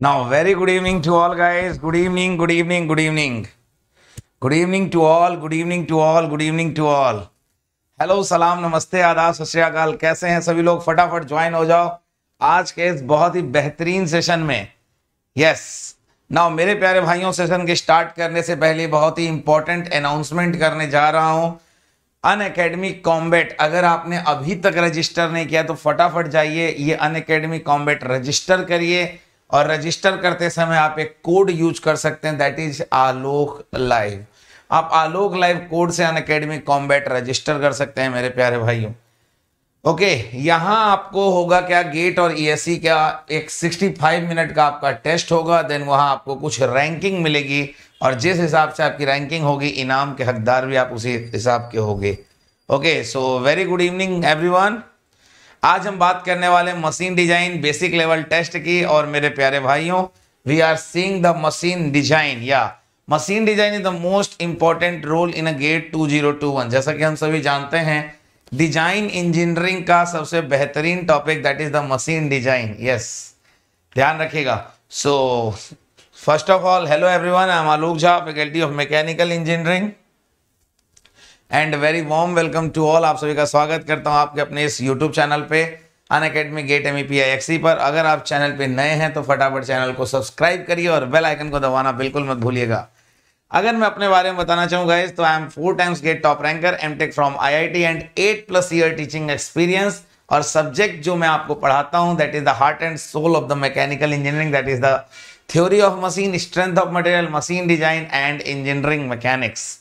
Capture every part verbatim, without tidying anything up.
Now, very good evening to all guys. Good evening, good evening, good evening. Good evening to all, good evening to all, good evening to all. Hello, सलाम, नमस्ते, आदाब, सत श्री अकाल. कैसे हैं सभी लोग? फटाफट ज्वाइन हो जाओ आज के इस बहुत ही बेहतरीन सेशन में. यस नाउ मेरे प्यारे भाइयों, सेशन के स्टार्ट करने से पहले बहुत ही इंपॉर्टेंट अनाउंसमेंट करने जा रहा हूँ. अनअकैडमी कॉम्बैट, अगर आपने अभी तक रजिस्टर नहीं किया तो फटाफट जाइए ये अनअकैडमी कॉम्बैट रजिस्टर करिए. और रजिस्टर करते समय आप एक कोड यूज कर सकते हैं, दैट इज आलोक लाइव. आप आलोक लाइव कोड से अनअकैडमी कॉम्बैट रजिस्टर कर सकते हैं मेरे प्यारे भाइयों. ओके, यहाँ आपको होगा क्या, गेट और ईएसई का एक पैंसठ मिनट का आपका टेस्ट होगा. देन वहाँ आपको कुछ रैंकिंग मिलेगी और जिस हिसाब से आपकी रैंकिंग होगी इनाम के हकदार भी आप उसी हिसाब के होंगे. Okay, so very good evening everyone. आज हम बात करने वाले machine design basic level test की. और मेरे प्यारे भाइयों, we are seeing the machine design या machine design is the most important role in a GATE two zero two one. जैसा कि हम सभी जानते हैं, डिजाइन इंजीनियरिंग का सबसे बेहतरीन topic that is the machine design. Yes, ध्यान रखिएगा. So first of all, hello everyone, I am Alok Jha, faculty of mechanical engineering, and very warm welcome to all. आप सभी का स्वागत करता हूं आपके अपने इस यूट्यूब चैनल पे Unacademy GATE M E P I X E पर. अगर आप चैनल पे नए हैं तो फटाफट चैनल को सब्सक्राइब करिए और बेल आइकन को दबाना बिल्कुल मत भूलिएगा. अगर मैं अपने बारे में बताना चाहूँ गाइस, तो I am four times GATE top ranker, M tech from I I T and eight plus year teaching experience. और सब्जेक्ट जो मैं आपको पढ़ाता हूँ that is the heart and soul of the mechanical engineering, that is the theory of machine, strength of material, machine design and engineering mechanics.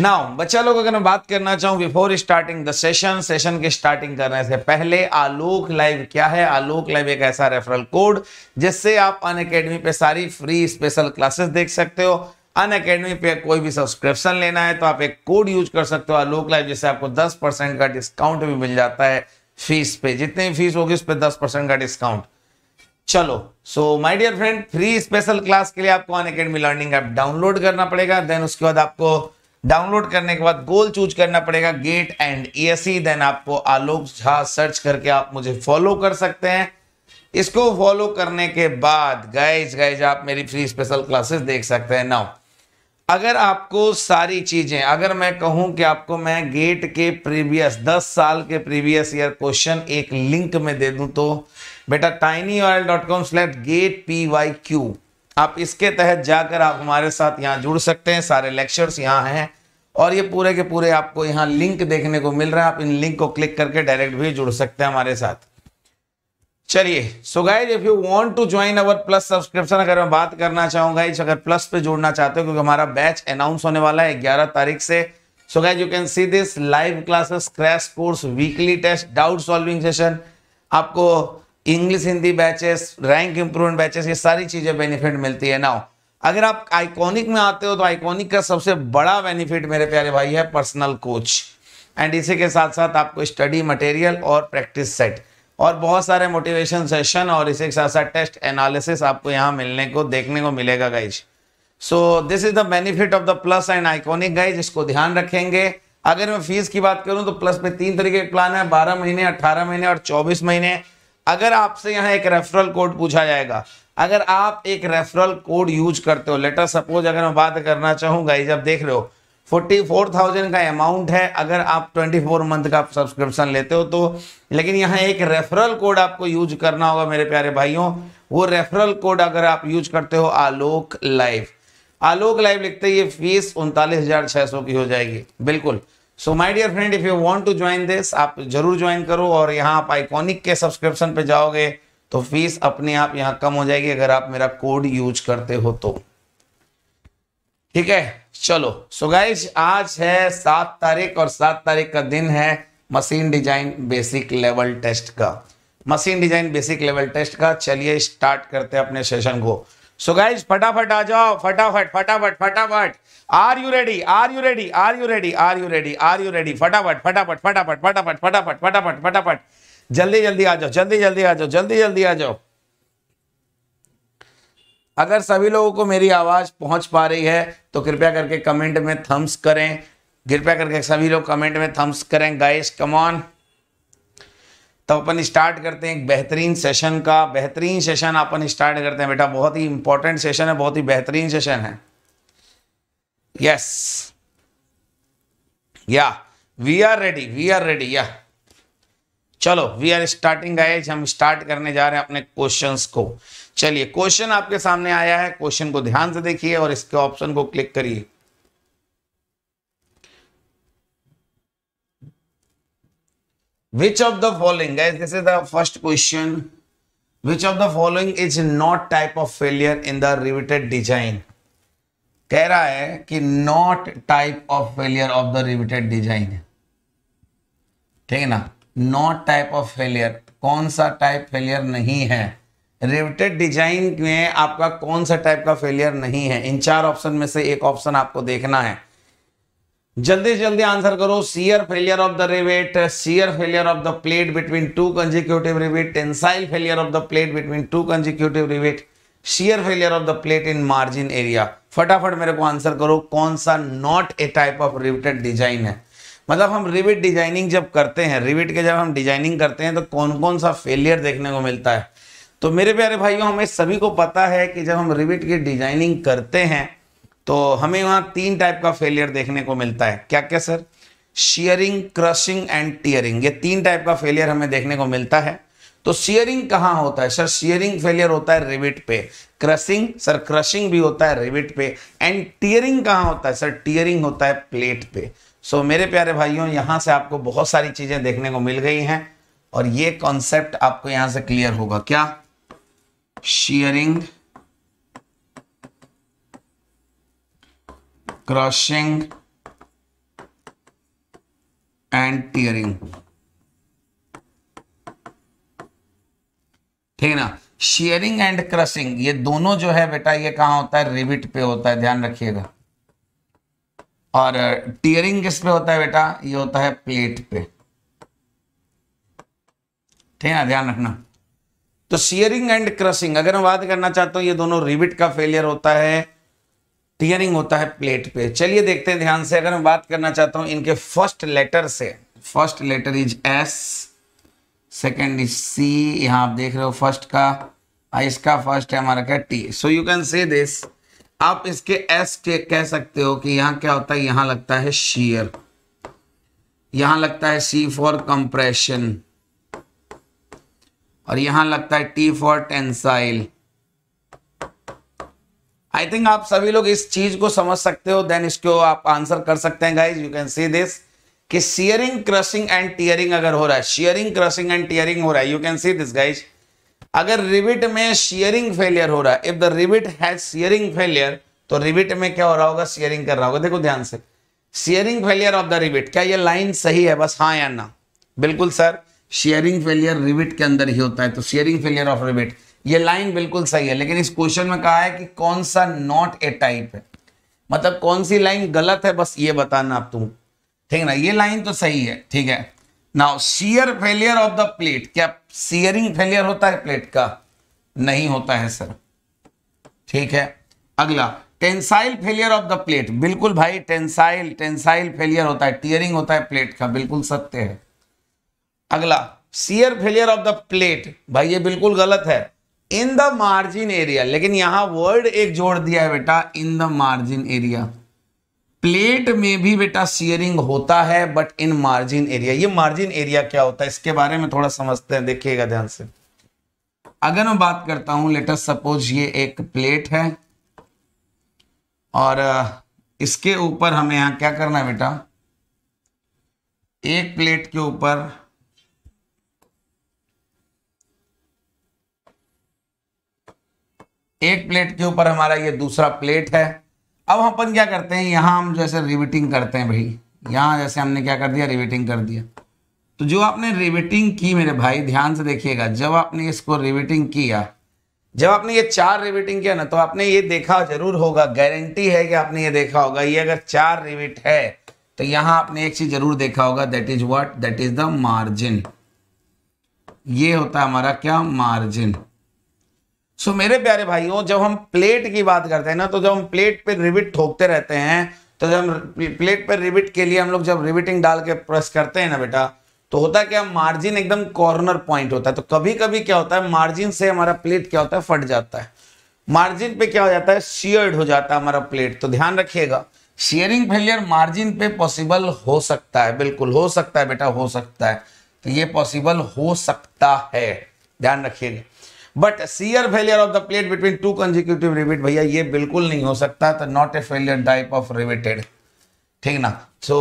Now बच्चा लोग, अगर मैं बात करना चाहूँ before starting the session, session के स्टार्टिंग करने से पहले, आलोक लाइव क्या है? आलोक लाइव एक ऐसा रेफरल कोड जिससे आप अनअकैडमी पे सारी फ्री स्पेशल क्लासेस देख सकते हो. अनअकैडमी पे कोई भी सब्सक्रिप्शन लेना है तो आप एक कोड यूज कर सकते हो आलोक लाइव, जिससे आपको दस परसेंट का डिस्काउंट भी मिल जाता है फीस पे. जितनी फीस होगी उस पर दस परसेंट का डिस्काउंट. चलो, so my dear friend, free special class के लिए आपको अनअकैडमी लर्निंग ऐप डाउनलोड करना पड़ेगा. देन उसके बाद आपको डाउनलोड करने के बाद गोल चूज करना पड़ेगा, गेट एंड ईएसई. देन आपको आलोक झा सर्च करके आप मुझे फॉलो कर सकते हैं. इसको फॉलो करने के बाद गाइज गाइज आप मेरी फ्री स्पेशल क्लासेस देख सकते हैं. नाउ अगर आपको सारी चीजें, अगर मैं कहूं कि आपको मैं गेट के प्रीवियस दस साल के प्रीवियस ईयर क्वेश्चन एक लिंक में दे दूं तो बेटा tiny URL dot com slash GATE P Y Q, आप इसके तहत जाकर आप हमारे साथ यहाँ जुड़ सकते हैं. सारे लेक्चर्स यहाँ हैं और ये पूरे के पूरे आपको यहाँ लिंक देखने को मिल रहा है. आप इन लिंक को क्लिक करके डायरेक्ट भी जुड़ सकते हैं हमारे साथ. चलिए, so guys if you want to join our plus subscription, अगर मैं बात करना चाहूँ गाइज, अगर प्लस पे जुड़ना चाहते हो, क्योंकि हमारा बैच अनाउंस होने वाला है ग्यारह तारीख से. So guys you can see this live classes, crash course, weekly test, doubt solving session, आपको English Hindi batches, rank improvement batches, ये सारी चीजें बेनिफिट मिलती है. नाउ अगर आप आइकॉनिक में आते हो तो आइकॉनिक का सबसे बड़ा बेनिफिट मेरे प्यारे भाई है पर्सनल कोच, एंड इसी के साथ साथ आपको स्टडी मटेरियल और प्रैक्टिस सेट और बहुत सारे मोटिवेशन सेशन और इसी के साथ साथ टेस्ट एनालिसिस आपको यहाँ मिलने को देखने को मिलेगा guys. So this is the benefit of the plus and iconic guys, इसको ध्यान रखेंगे. अगर मैं फीस की बात करूँ तो प्लस में तीन तरीके के प्लान है, बारह महीने, अट्ठारह महीने और चौबीस महीने. अगर आपसे यहाँ एक रेफरल कोड पूछा जाएगा, अगर आप एक रेफरल कोड यूज करते हो, लेटर सपोज अगर मैं बात करना चाहूँगा, जब देख रहे हो चौवालीस हज़ार का अमाउंट है अगर आप चौबीस मंथ का सब्सक्रिप्शन लेते हो तो, लेकिन यहाँ एक रेफरल कोड आपको यूज करना होगा मेरे प्यारे भाइयों. वो रेफरल कोड अगर आप यूज करते हो आलोक लाइव, आलोक लाइव लिखते ये फीस उनतालीस हजार छः सौ की हो जाएगी. बिल्कुल, so my dear friend if you want to join this, आप जरूर ज्वाइन करो. और यहाँ आप आइकॉनिक के सब्सक्रिप्शन पे जाओगे तो फीस अपने आप यहाँ कम हो जाएगी अगर आप मेरा कोड यूज करते हो तो. ठीक है, चलो. सो so गाइज आज है सात तारीख और सात तारीख का दिन है machine design basic level test का, machine design basic level test का. चलिए स्टार्ट करते हैं अपने सेशन को. सो so गाइज फटाफट आ जाओ, फटाफट फटाफट फटाफट. Are you ready? Are you ready? Are you ready? Are you ready? Are you ready? फटाफट फटाफट फटाफट फटाफट फटाफट फटाफट फटाफट, जल्दी जल्दी आ जाओ, जल्दी जल्दी आ जाओ, जल्दी जल्दी आ जाओ. अगर सभी लोगों को मेरी आवाज पहुंच पा रही है तो कृपया करके कमेंट में थम्स करें, कृपया करके सभी लोग कमेंट में थम्स करें गाइस. कम ऑन, तो अपन स्टार्ट करते हैं एक बेहतरीन सेशन का। बेहतरीन सेशन अपन स्टार्ट करते हैं बेटा, बहुत ही इंपॉर्टेंट सेशन है, बहुत ही बेहतरीन सेशन है। Yes yeah we are ready, we are ready या चलो वी आर स्टार्टिंग गाइस। हम स्टार्ट करने जा रहे हैं अपने क्वेश्चंस को। चलिए क्वेश्चन आपके सामने आया है, क्वेश्चन को ध्यान से देखिए और इसके ऑप्शन को क्लिक करिए। Which of the following, guys, this is the first question. Which of the following is not type of failure in the riveted design? कह रहा है कि not type of failure of the riveted design, ठीक है ना, not type of failure, कौन सा type failure नहीं है riveted design में, आपका कौन सा type का failure नहीं है। इन चार option में से एक option आपको देखना है, जल्दी जल्दी आंसर करो। shear failure of the rivet, shear failure of the plate between two consecutive rivet, tensile failure of the plate between two consecutive rivet, shear failure of the plate in margin area। फटाफट मेरे को answer करो, कौन सा not a type of riveted design है। मतलब हम rivet designing जब करते हैं, रिवेट के जब हम डिजाइनिंग करते हैं तो कौन कौन सा फेलियर देखने को मिलता है। तो मेरे प्यारे भाइयों, हमें सभी को पता है कि जब हम रिवेट की डिजाइनिंग करते हैं तो हमें वहाँ तीन टाइप का फेलियर देखने को मिलता है। क्या क्या sir? Shearing, crushing and tearing, ये तीन टाइप का फेलियर हमें देखने को मिलता है। तो शियरिंग कहाँ होता है? सर शियरिंग फेलियर होता है रिवेट पे। क्रशिंग, सर क्रशिंग भी होता है रिवेट पे। एंड टियरिंग कहाँ होता है? सर टियरिंग होता है प्लेट पे। सो मेरे प्यारे भाइयों, यहाँ से आपको बहुत सारी चीजें देखने को मिल गई हैं और ये कॉन्सेप्ट आपको यहाँ से क्लियर होगा। क्या? शियरिंग, क्रशिंग एंड टियरिंग, ठीक है ना। शेयरिंग एंड क्रशिंग ये दोनों जो है बेटा, ये कहाँ होता है? रिविट पे होता है, ध्यान रखिएगा। और टियरिंग किस पे होता है बेटा? ये होता है प्लेट पे, ठीक है ना, ध्यान रखना। तो शेयरिंग एंड क्रशिंग अगर मैं बात करना चाहता हूं, ये दोनों रिविट का फेलियर होता है, टियरिंग होता है प्लेट पे। चलिए देखते हैं ध्यान से। अगर मैं बात करना चाहता हूं इनके फर्स्ट लेटर से, first letter is S, second is C, यहाँ आप देख रहे हो फर्स्ट का, इसका फर्स्ट है हमारा क्या, T. So you can say this, आप इसके एस के कह सकते हो कि यहाँ क्या होता है, यहाँ लगता है शीयर, यहाँ लगता है सी फॉर कंप्रेशन और यहाँ लगता है T for tensile. I think आप सभी लोग इस चीज को समझ सकते हो, देन इसको आप आंसर कर सकते हैं guys. You can say this कि शेयरिंग, क्रशिंग एंड टियरिंग अगर हो रहा है, शेयरिंग, क्रशिंग एंड टियरिंग हो रहा है, you can see this guys. अगर रिविट में शेयरिंग फेलियर हो रहा है, if the rivet has shearing failure, तो रिविट में क्या हो रहा होगा? शेयरिंग कर रहा होगा। देखो ध्यान से, shearing failure of the rivet, क्या ये लाइन सही है? बस हाँ या ना। बिल्कुल सर, शेयरिंग फेलियर रिविट के अंदर ही होता है, तो शेयरिंग फेलियर ऑफ रिविट, ये लाइन बिल्कुल सही है। लेकिन इस क्वेश्चन में कहा है कि कौन सा नॉट ए टाइप है, मतलब कौन सी लाइन गलत है, बस ये बताना आप तुम, ठीक है ना। ये लाइन तो सही है, ठीक है। Now shear failure of the plate, क्या शीयरिंग फेलियर होता है प्लेट का? नहीं होता है सर, ठीक है। अगला tensile failure of the plate, बिल्कुल भाई, टेंसाइल, टेंसाइल फेलियर होता है, टियरिंग होता है प्लेट का, बिल्कुल सत्य है। अगला shear failure of the plate, भाई ये बिल्कुल गलत है, इन द मार्जिन एरिया, लेकिन यहां वर्ड एक जोड़ दिया है बेटा, in the margin area. Plate में भी बेटा शेयरिंग होता है बट इन मार्जिन एरिया। ये मार्जिन एरिया क्या होता है, इसके बारे में थोड़ा समझते हैं, देखिएगा ध्यान से। अगर मैं बात करता हूं, लेट अस सपोज ये एक प्लेट है और इसके ऊपर हमें यहां क्या करना है बेटा, एक प्लेट के ऊपर एक प्लेट के ऊपर हमारा ये दूसरा प्लेट है। अब अपन क्या करते हैं, यहाँ हम जैसे रिवेटिंग करते हैं भाई, यहाँ जैसे हमने क्या कर दिया, रिवेटिंग कर दिया। तो जो आपने रिवेटिंग की मेरे भाई, ध्यान से देखिएगा, जब आपने इसको रिवेटिंग किया, जब आपने ये चार रिवेटिंग किया ना, तो आपने ये देखा जरूर होगा, गारंटी है कि आपने ये देखा होगा, ये अगर चार रिवेट है तो यहाँ आपने एक चीज जरूर देखा होगा, that is what, that is the margin. ये होता है हमारा क्या, मार्जिन। सो so, मेरे प्यारे भाइयों, जब हम प्लेट की बात करते हैं ना, तो जब हम प्लेट पे रिविट ठोकते रहते हैं, तो जब हम प्लेट पे रिविट के लिए हम लोग जब रिविटिंग डाल के प्रेस करते हैं ना बेटा, तो होता क्या, मार्जिन एकदम कॉर्नर पॉइंट होता है। तो कभी कभी क्या होता है, मार्जिन से हमारा प्लेट क्या होता है, फट जाता है। मार्जिन पे क्या हो जाता है, शियर्ड हो जाता है हमारा प्लेट। तो ध्यान रखिएगा, शेयरिंग फेलियर मार्जिन पे पॉसिबल हो सकता है। बिल्कुल हो सकता है बेटा, हो सकता है। तो ये पॉसिबल हो सकता है, ध्यान रखिएगा। But shear failure of the plate between two consecutive rivet, भैया ये बिल्कुल नहीं हो सकता। तो not a failure type of riveted, ठीक ना। So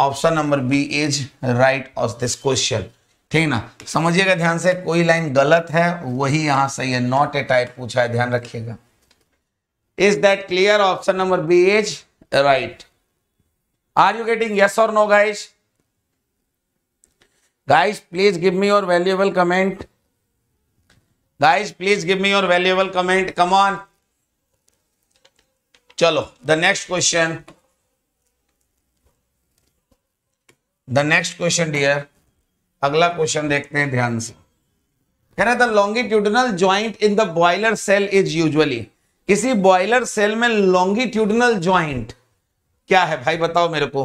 option number B is right of this question, ठीक ना। समझिएगा ध्यान से, कोई लाइन गलत है वही यहां सही है। नॉट ए टाइप पूछा है, ध्यान रखिएगा। Is that clear? Option number B is right. Are you getting yes और no guys? Guys please give me your valuable comment. Guys please give me your valuable comment, come on. चलो the next question, the next question dear, अगला question देखते हैं ध्यान से। कह रहा था longitudinal joint in the boiler shell is usually, किसी बॉयलर सेल में लॉन्गिट्यूडनल ज्वाइंट क्या है भाई, बताओ मेरे को,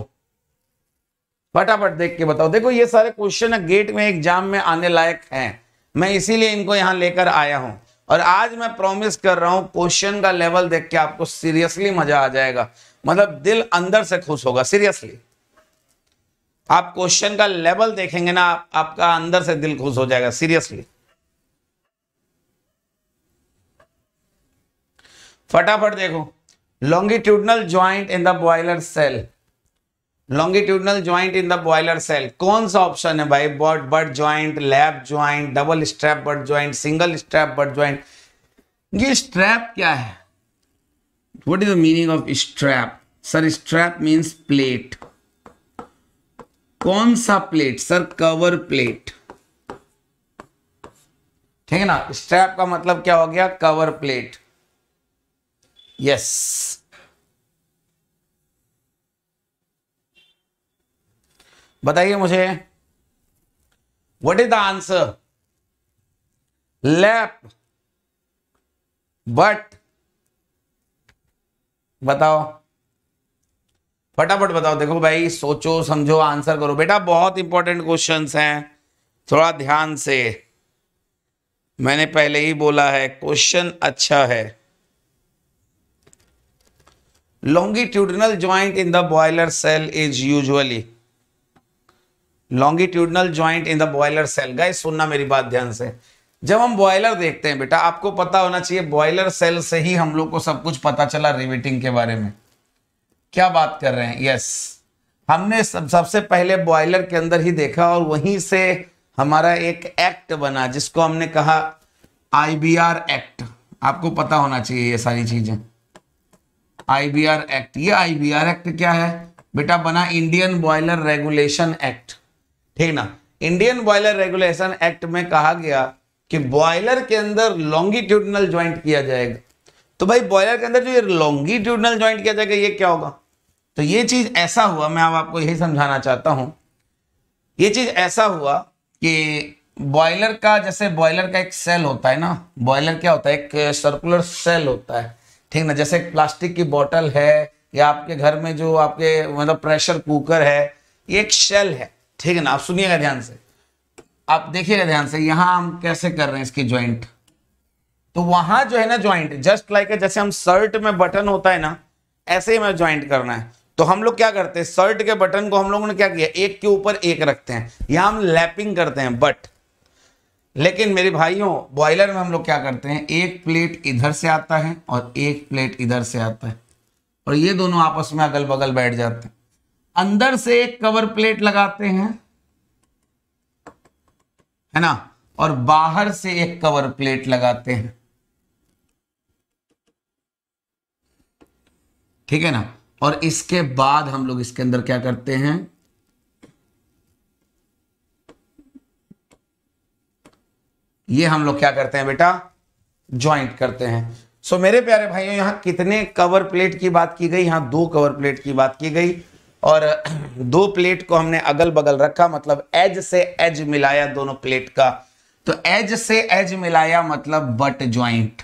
फटाफट देख के बताओ। देखो ये सारे क्वेश्चन गेट में एग्जाम में आने लायक हैं, मैं इसीलिए इनको यहां लेकर आया हूं। और आज मैं प्रॉमिस कर रहा हूं, क्वेश्चन का लेवल देख के आपको सीरियसली मजा आ जाएगा, मतलब दिल अंदर से खुश होगा। सीरियसली आप क्वेश्चन का लेवल देखेंगे ना, आप, आपका अंदर से दिल खुश हो जाएगा सीरियसली। फटाफट देखो, longitudinal joint in the boiler shell, longitudinal joint in the boiler shell कौन सा ऑप्शन है भाई? Butt butt joint, lap joint, double strap butt joint, single strap butt joint. ये स्ट्रैप क्या है? What is the meaning of strap? Sir strap means plate. कौन सा plate? Sir cover plate, ठीक है ना। स्ट्रैप का मतलब क्या हो गया? Cover plate. यस, बताइए मुझे what is the answer? Lap butt, बताओ फटाफट बताओ। देखो भाई, सोचो समझो, आंसर करो बेटा, बहुत इंपॉर्टेंट क्वेश्चंस हैं, थोड़ा ध्यान से। मैंने पहले ही बोला है क्वेश्चन अच्छा है। Longitudinal joint in the boiler shell is usually, longitudinal joint in the boiler shell. Guys सुनना मेरी बात ध्यान से, जब हम बॉयलर देखते हैं बेटा, आपको पता होना चाहिए, बॉयलर सेल से ही हम लोग को सब कुछ पता चला रिवेटिंग के बारे में। क्या बात कर रहे हैं? Yes yes. हमने सब सबसे पहले बॉयलर के अंदर ही देखा और वहीं से हमारा एक एक्ट बना जिसको हमने कहा आईबीआर एक्ट। आपको पता होना चाहिए ये सारी चीजें, आईबीआर एक्ट। ये आईबीआर एक्ट क्या है बेटा? बना इंडियन बॉयलर रेगुलेशन एक्ट, ठीक ना। इंडियन बॉयलर रेगुलेशन एक्ट में कहा गया कि बॉयलर के अंदर लॉन्गिट्यूडनल ज्वाइंट किया जाएगा। तो भाई बॉयलर के अंदर जो ये लॉन्गिट्यूडनल ज्वाइंट किया जाएगा ये क्या होगा? तो ये चीज ऐसा हुआ, मैं अब आपको यही समझाना चाहता हूं, ये चीज ऐसा हुआ कि बॉयलर का, जैसे बॉयलर का एक सेल होता है ना, बॉयलर क्या होता है? एक सर्कुलर सेल होता है, ठीक ना। जैसे प्लास्टिक की बोतल है या आपके घर में जो आपके मतलब प्रेशर कुकर है, ये एक शेल है, ठीक है ना। आप सुनिएगा ध्यान से, आप देखिएगा ध्यान से, यहां हम कैसे कर रहे हैं इसकी ज्वाइंट। तो वहां जो है ना ज्वाइंट, जस्ट लाइक जैसे हम शर्ट में बटन होता है ना, ऐसे ही में ज्वाइंट करना है। तो हम लोग क्या करते हैं, शर्ट के बटन को हम लोगों ने क्या किया, एक के ऊपर एक रखते हैं, यहाँ हम लैपिंग करते हैं। बट लेकिन मेरे भाइयों, बॉयलर में हम लोग क्या करते हैं, एक प्लेट इधर से आता है और एक प्लेट इधर से आता है, और ये दोनों आपस में अगल बगल बैठ जाते हैं। अंदर से एक कवर प्लेट लगाते हैं, है ना, और बाहर से एक कवर प्लेट लगाते हैं, ठीक है ना। और इसके बाद हम लोग इसके अंदर क्या करते हैं, ये हम लोग क्या करते हैं बेटा, ज्वाइंट करते हैं। सो so, मेरे प्यारे भाइयों, यहां कितने कवर प्लेट की बात की गई? यहां दो कवर प्लेट की बात की गई, और दो प्लेट को हमने अगल बगल रखा, मतलब एज से एज मिलाया दोनों प्लेट का। तो एज से एज मिलाया मतलब बट ज्वाइंट।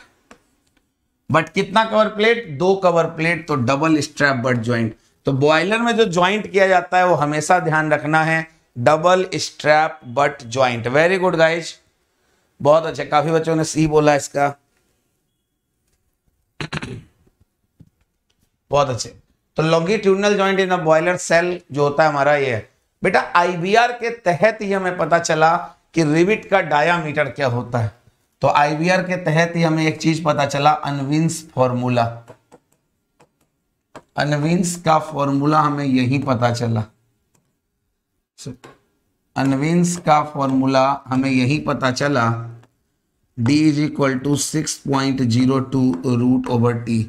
बट कितना कवर प्लेट? दो कवर प्लेट, तो डबल स्ट्रैप बट ज्वाइंट। तो बॉयलर में जो ज्वाइंट किया जाता है वो हमेशा ध्यान रखना है double strap butt joint. Very good guys, बहुत अच्छा, काफी बच्चों ने सी बोला इसका, बहुत अच्छे। तो longitudinal joint in boiler shell जो होता है हमारा ये है बेटा। आईबीआर के तहत ही हमें पता चला कि रिविट का डायामीटर क्या होता है। तो आईबीआर के तहत ही हमें एक चीज पता चला, अनविन्स फॉर्मूला, अनविन्स का फॉर्मूला हमें यही पता चला। अनविन्स का फॉर्मूला हमें यही पता चला d is equal to six point zero two root over T.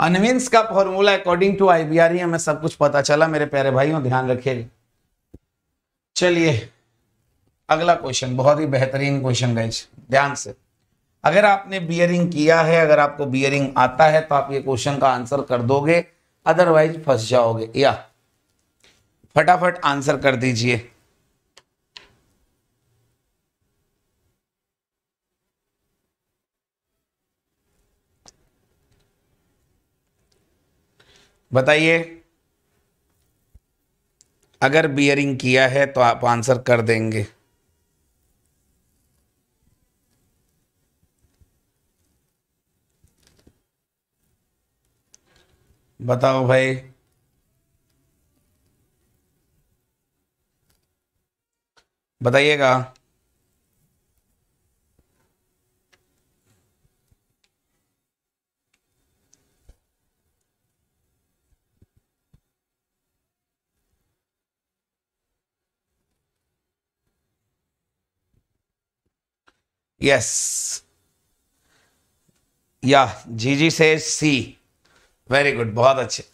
Unwin's का फॉर्मूला अकॉर्डिंग टू आईबीआर ही हमें सब कुछ पता चला मेरे प्यारे भाइयों, ध्यान रखिएगा। चलिए अगला क्वेश्चन, बहुत ही बेहतरीन क्वेश्चन गाइस, ध्यान से। अगर आपने बियरिंग किया है, अगर आपको बियरिंग आता है तो आप ये क्वेश्चन का आंसर कर दोगे, अदरवाइज फंस जाओगे। या फटाफट आंसर कर दीजिए। बताइए, अगर बियरिंग किया है तो आप आंसर कर देंगे। बताओ भाई, बताइएगा। यस या जीजी से सी, वेरी गुड, बहुत अच्छे।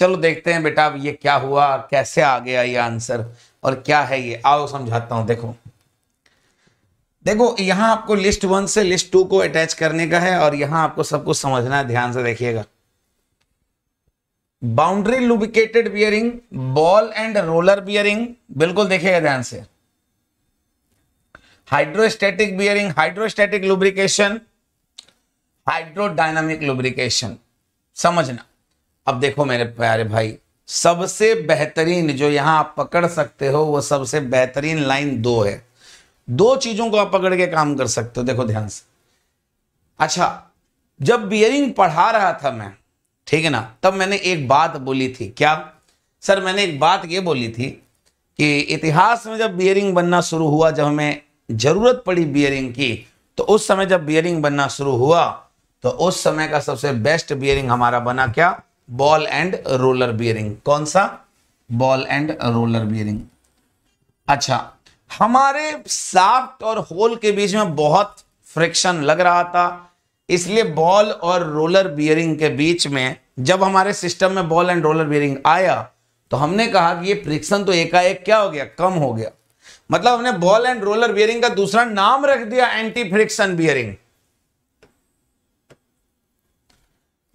चलो देखते हैं बेटा ये क्या हुआ, कैसे आ गया ये आंसर और क्या है ये, आओ समझाता हूं। देखो देखो यहां आपको लिस्ट वन से लिस्ट टू को अटैच करने का है और यहां आपको सब कुछ समझना है, ध्यान से देखिएगा। Boundary lubricated bearing, ball and roller bearing, बिल्कुल देखिएगा ध्यान से। Hydrostatic bearing, hydrostatic lubrication, hydrodynamic lubrication, समझना। अब देखो मेरे प्यारे भाई, सबसे बेहतरीन जो यहां आप पकड़ सकते हो वो सबसे बेहतरीन लाइन दो है। दो चीजों को आप पकड़ के काम कर सकते हो, देखो ध्यान से। अच्छा, जब बियरिंग पढ़ा रहा था मैं, ठीक है ना, तब मैंने एक बात बोली थी। क्या सर? मैंने एक बात ये बोली थी कि इतिहास में जब बियरिंग बनना शुरू हुआ, जब हमें जरूरत पड़ी बियरिंग की, तो उस समय जब बियरिंग बनना शुरू हुआ तो उस समय का सबसे बेस्ट बियरिंग हमारा बना क्या? Ball and roller bearing. कौन सा? Ball and roller bearing. अच्छा, हमारे शाफ्ट और होल के बीच में बहुत फ्रिक्शन लग रहा था, इसलिए बॉल और रोलर बियरिंग के बीच में, जब हमारे सिस्टम में बॉल एंड रोलर बियरिंग आया तो हमने कहा कि ये फ्रिक्शन तो एकाएक क्या हो गया? कम हो गया। मतलब हमने बॉल एंड रोलर बियरिंग का दूसरा नाम रख दिया एंटी फ्रिक्शन बियरिंग।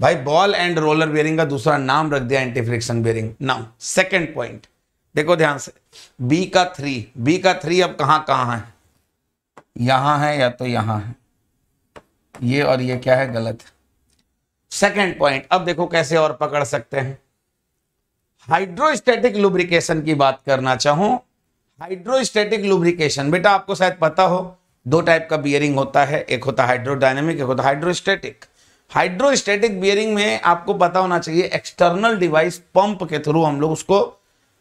भाई बॉल एंड रोलर बियरिंग का दूसरा नाम रख दिया anti friction bearing. Now second point देखो ध्यान से, बी का थ्री, बी का थ्री अब कहां कहां है? यहां है या तो यहां है, ये और ये क्या है? गलत है। सेकंड पॉइंट अब देखो कैसे और पकड़ सकते हैं। हाइड्रोस्टैटिक लुब्रिकेशन की बात करना चाहूं, हाइड्रोस्टैटिक लुब्रिकेशन बेटा आपको शायद पता हो, दो टाइप का बियरिंग होता है, एक होता है हाइड्रोडायनेमिक, एक होता है हाइड्रोस्टैटिक। हाइड्रोस्टैटिक बियरिंग में आपको पता होना चाहिए एक्सटर्नल डिवाइस पंप के थ्रू हम लोग उसको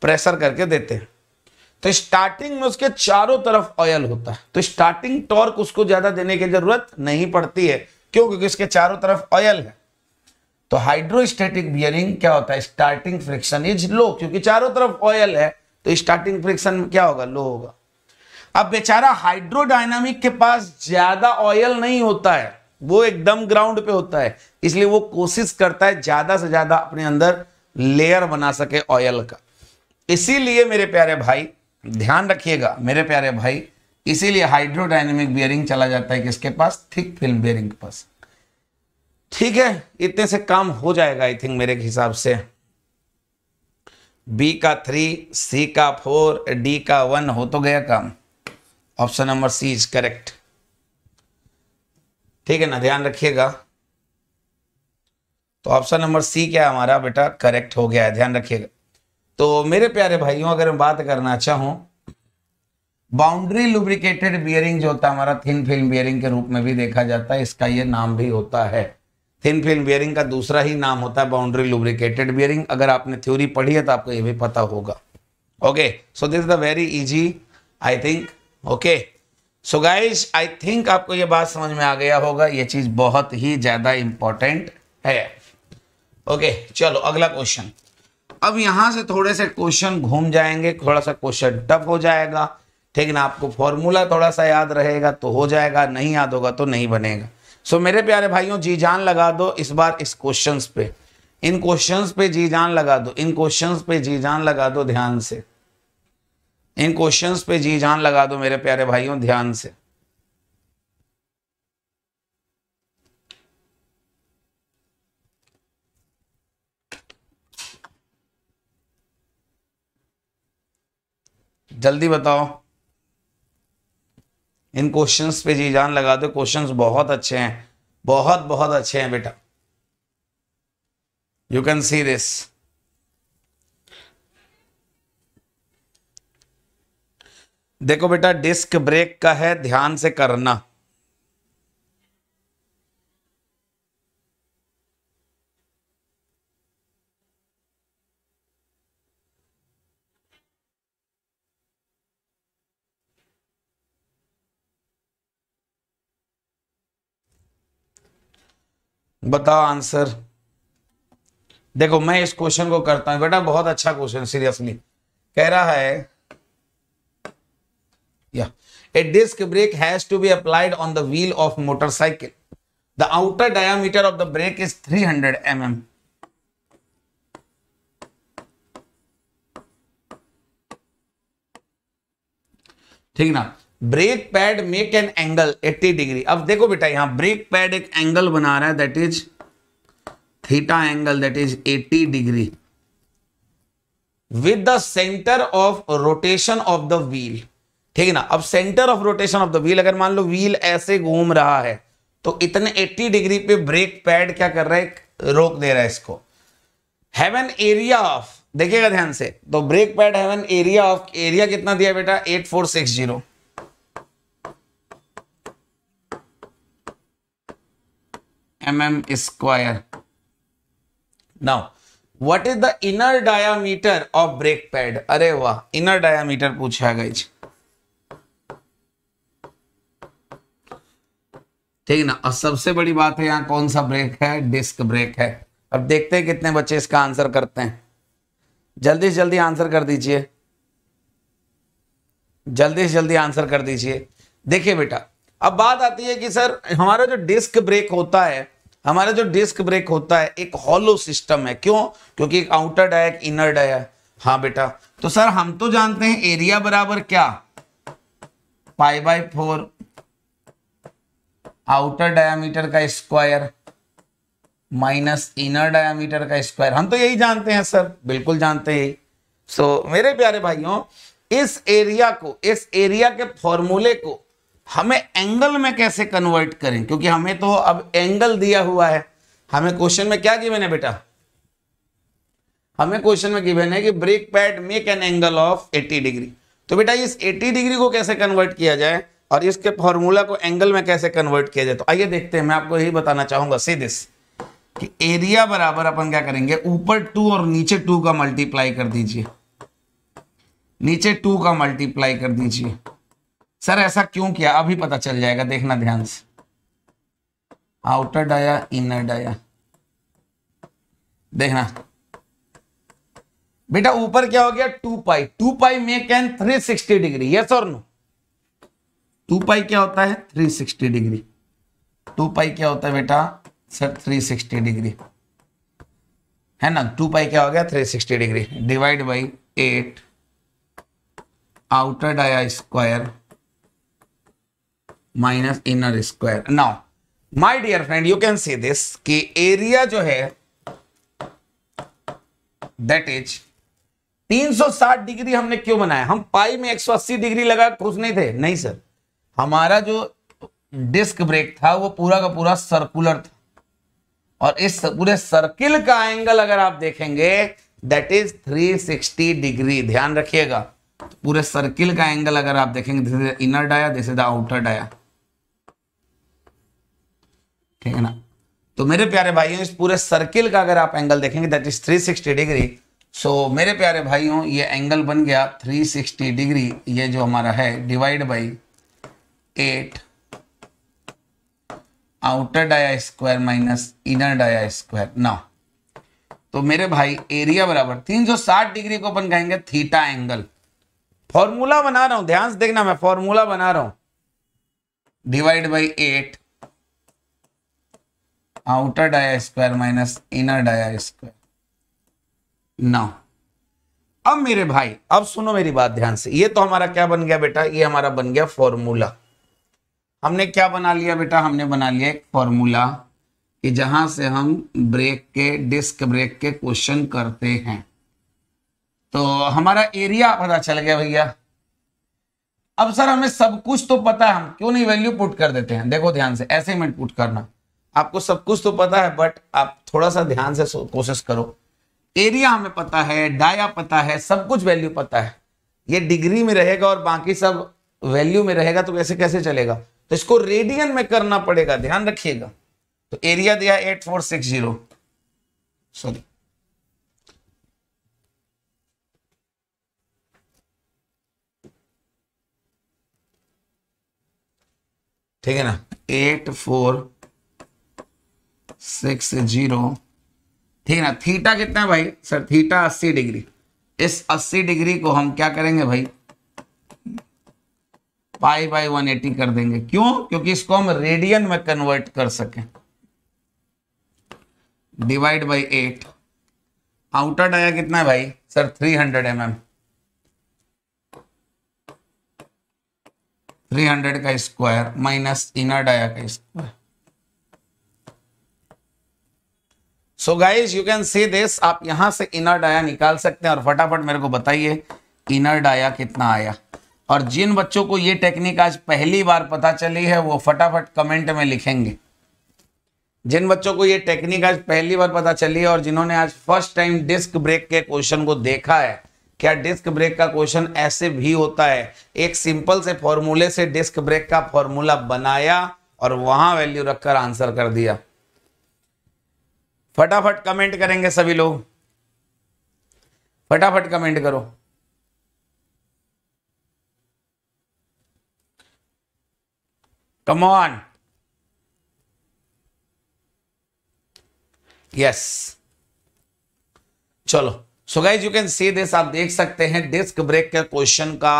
प्रेशर करके देते हैं, तो स्टार्टिंग में उसके चारों तरफ ऑयल होता है, तो स्टार्टिंग टॉर्क उसको ज्यादा देने की जरूरत नहीं पड़ती है। क्यों? क्योंकि इसके चारों तरफ ऑयल है। तो हाइड्रोस्टैटिक बियरिंग क्या होता है? स्टार्टिंग फ्रिक्शन इज लो, क्योंकि चारों तरफ ऑयल है तो स्टार्टिंग फ्रिक्शन क्या होगा? लो होगा। अब बेचारा हाइड्रोडायनामिक के पास ज्यादा ऑयल नहीं होता है, वो एकदम ग्राउंड पे होता है, इसलिए वो कोशिश करता है ज्यादा से ज्यादा अपने अंदर लेयर बना सके ऑयल का। इसीलिए मेरे प्यारे भाई ध्यान रखिएगा, मेरे प्यारे भाई इसीलिए हाइड्रोडायनेमिक बियरिंग चला जाता है किसके पास? थिक फिल्म बियरिंग के पास। ठीक है, इतने से काम हो जाएगा आई थिंक मेरे हिसाब से। बी का थ्री, सी का फोर, डी का वन, हो तो गया काम। Option number C is correct, ठीक है ना, ध्यान रखिएगा। तो ऑप्शन नंबर सी क्या है हमारा बेटा? करेक्ट हो गया है, ध्यान रखिएगा। तो मेरे प्यारे भाइयों, अगर मैं बात करना चाहूँ, बाउंड्री लुब्रिकेटेड बियरिंग जो होता है हमारा, थिन फिल्म बियरिंग के रूप में भी देखा जाता है, इसका ये नाम भी होता है। थिन फिल्म बियरिंग का दूसरा ही नाम होता है बाउंड्री लुब्रिकेटेड बियरिंग। अगर आपने थ्योरी पढ़ी है तो आपको ये भी पता होगा। Okay, so this is the very easy I think. Okay so guys, I think आपको ये बात समझ में आ गया होगा। ये चीज बहुत ही ज्यादा इंपॉर्टेंट है। ओके okay, चलो अगला क्वेश्चन। अब यहां से थोड़े से क्वेश्चन घूम जाएंगे, थोड़ा सा क्वेश्चन टफ हो जाएगा, ठीक ना। आपको फॉर्मूला थोड़ा सा याद रहेगा तो हो जाएगा, नहीं याद होगा तो नहीं बनेगा। सो so, मेरे प्यारे भाइयों, जी जान लगा दो इस बार इस क्वेश्चंस पे, इन क्वेश्चंस पे जी जान लगा दो, इन क्वेश्चंस पे जी जान लगा दो ध्यान से, इन क्वेश्चंस पे जी जान लगा दो मेरे प्यारे भाइयों ध्यान से। जल्दी बताओ, इन क्वेश्चंस पे जी जान लगा दो। क्वेश्चंस बहुत अच्छे हैं, बहुत बहुत अच्छे हैं बेटा। You can see this. देखो बेटा, डिस्क ब्रेक का है, ध्यान से करना। बताओ आंसर। देखो मैं इस क्वेश्चन को करता हूं बेटा, बहुत अच्छा क्वेश्चन सीरियसली। कह रहा है या a disc brake has to be applied on the wheel of motorcycle. The outer diameter of the brake is three hundred M M. ठीक ना। Brake pad make an angle अस्सी डिग्री। अब देखो बेटा, यहां ब्रेक पैड एक angle बना रहा है, that is theta angle, that is अस्सी degree with the centre of rotation of the wheel. ठीक है ना। अब centre of rotation of the wheel, अगर मान लो व्हील ऐसे घूम रहा है तो इतने अस्सी डिग्री पे ब्रेक पैड क्या कर रहा है, रोक दे रहा है इसको। हैव एन एरिया ऑफ, देखिएगा ध्यान से, तो brake pad have an area of, area कितना दिया बेटा, eight four six zero. mm square. Now what is the inner diameter of brake pad? अरे वाह, inner diameter पूछा गया जी, ठीक ना। और सबसे बड़ी बात है, यहां कौन सा ब्रेक है, डिस्क ब्रेक है। अब देखते हैं कितने बच्चे इसका आंसर करते हैं। जल्दी से जल्दी आंसर कर दीजिए, जल्दी से जल्दी आंसर कर दीजिए। देखिए बेटा, अब बात आती है कि सर हमारा जो डिस्क ब्रेक होता है, हमारा जो डिस्क ब्रेक होता है एक हॉलो सिस्टम है। क्यों? क्योंकि एक आउटर डाया एक इनर डाया। हाँ बेटा, तो सर हम तो जानते हैं एरिया बराबर क्या, pi by four outer diameter का स्क्वायर माइनस इनर डायामीटर का स्क्वायर, हम तो यही जानते हैं सर। बिल्कुल जानते हैं। सो so, मेरे प्यारे भाइयों, इस एरिया को, इस एरिया के फॉर्मूले को हमें एंगल में कैसे कन्वर्ट करें, क्योंकि हमें तो अब एंगल दिया हुआ है। हमें क्वेश्चन में क्या गिवन है बेटा, हमें क्वेश्चन में गिवन है कि brake pad make an angle of अस्सी डिग्री। तो बेटा इस अस्सी डिग्री को कैसे कन्वर्ट किया जाए और इसके फॉर्मूला को एंगल में कैसे कन्वर्ट किया जाए, तो आइए देखते हैं। मैं आपको यही बताना चाहूंगा सीधे कि एरिया बराबर अपन क्या करेंगे, ऊपर टू और नीचे टू का मल्टीप्लाई कर दीजिए, नीचे टू का मल्टीप्लाई कर दीजिए। सर ऐसा क्यों किया, अभी पता चल जाएगा, देखना ध्यान से। आउटर डाया इनर डाया, देखना बेटा ऊपर क्या हो गया, two pi. Two pi make an three sixty degree, yes और नो। टू पाई क्या होता है, three sixty degree. Two pi क्या होता है बेटा, सर थ्री सिक्सटी डिग्री है ना। टू पाई क्या हो गया, three sixty degree divide by eight outer dia square minus inner square. Now my dear friend, you can see this कि एरिया जो है दैट इज तीन सौ साठ डिग्री। हमने क्यों बनाया, हम पाई में एक सौ अस्सी डिग्री लगा खुश नहीं थे? नहीं सर, हमारा जो डिस्क ब्रेक था वो पूरा का पूरा सर्कुलर था और इस पूरे सर्किल का एंगल अगर आप देखेंगे that is three sixty degree. ध्यान रखिएगा, तो पूरे सर्किल का एंगल अगर आप देखेंगे, this is inner dia, this is the outer dia, ठीक है ना। तो मेरे प्यारे भाइयों, इस पूरे सर्किल का अगर आप एंगल देखेंगे that is three sixty degree. So मेरे प्यारे भाइयों, ये एंगल बन गया थ्री सिक्सटी डिग्री, ये जो हमारा है, divide by eight outer dia square minus inner dia square. ना तो मेरे भाई एरिया बराबर तीन सौ साठ डिग्री को अपन कहेंगे थीटा एंगल। फॉर्मूला बना रहा हूं, ध्यान से देखना, मैं फॉर्मूला बना रहा हूं, divide by eight outer dia square minus inner dia square. Now अब मेरे भाई, अब सुनो मेरी बात ध्यान से, ये तो हमारा क्या बन गया बेटा, ये हमारा बन गया फॉर्मूला। हमने क्या बना लिया बेटा, हमने बना लिया एक फॉर्मूला कि जहां से हम ब्रेक के, डिस्क ब्रेक के क्वेश्चन करते हैं। तो हमारा एरिया पता चल गया भैया। अब सर हमें सब कुछ तो पता है, हम क्यों नहीं वैल्यू पुट कर देते हैं? देखो ध्यान से, ऐसे में पुट करना, आपको सब कुछ तो पता है बट आप थोड़ा सा ध्यान से कोशिश करो। एरिया हमें पता है, डाया पता है, सब कुछ वैल्यू पता है, ये डिग्री में रहेगा और बाकी सब वैल्यू में रहेगा तो कैसे कैसे चलेगा? तो इसको रेडियन में करना पड़ेगा, ध्यान रखिएगा। तो एरिया दिया eight four six zero, sorry ठीक है ना, एट फोर सिक्स जीरो, ठीक है ना। थीटा कितना है भाई? सर थीटा अस्सी डिग्री। इस अस्सी डिग्री को हम क्या करेंगे भाई, पाई बाई वन एटी कर देंगे। क्यों? क्योंकि इसको हम रेडियन में कन्वर्ट कर सकें। Divide by eight, outer dia कितना है भाई? Sir three hundred M M, three hundred का स्क्वायर माइनस इनर डाया का square. So guys you can see this, आप यहां से इनर डाया निकाल सकते हैं। और फटाफट मेरे को बताइए इनर डाया कितना आया। और जिन बच्चों को ये टेक्निक आज पहली बार पता चली है वो फटाफट कमेंट में लिखेंगे। जिन बच्चों को ये टेक्निक आज पहली बार पता चली है और जिन्होंने आज फर्स्ट टाइम डिस्क ब्रेक के क्वेश्चन को देखा है, क्या डिस्क ब्रेक का क्वेश्चन ऐसे भी होता है? एक सिंपल से फॉर्मूले से डिस्क ब्रेक का फॉर्मूला बनाया और वहां वैल्यू रखकर आंसर कर दिया। फटाफट कमेंट करेंगे सभी लोग, फटाफट कमेंट करो। Come on, yes, चलो। So guys you can see this, आप देख सकते हैं डिस्क ब्रेक के क्वेश्चन का,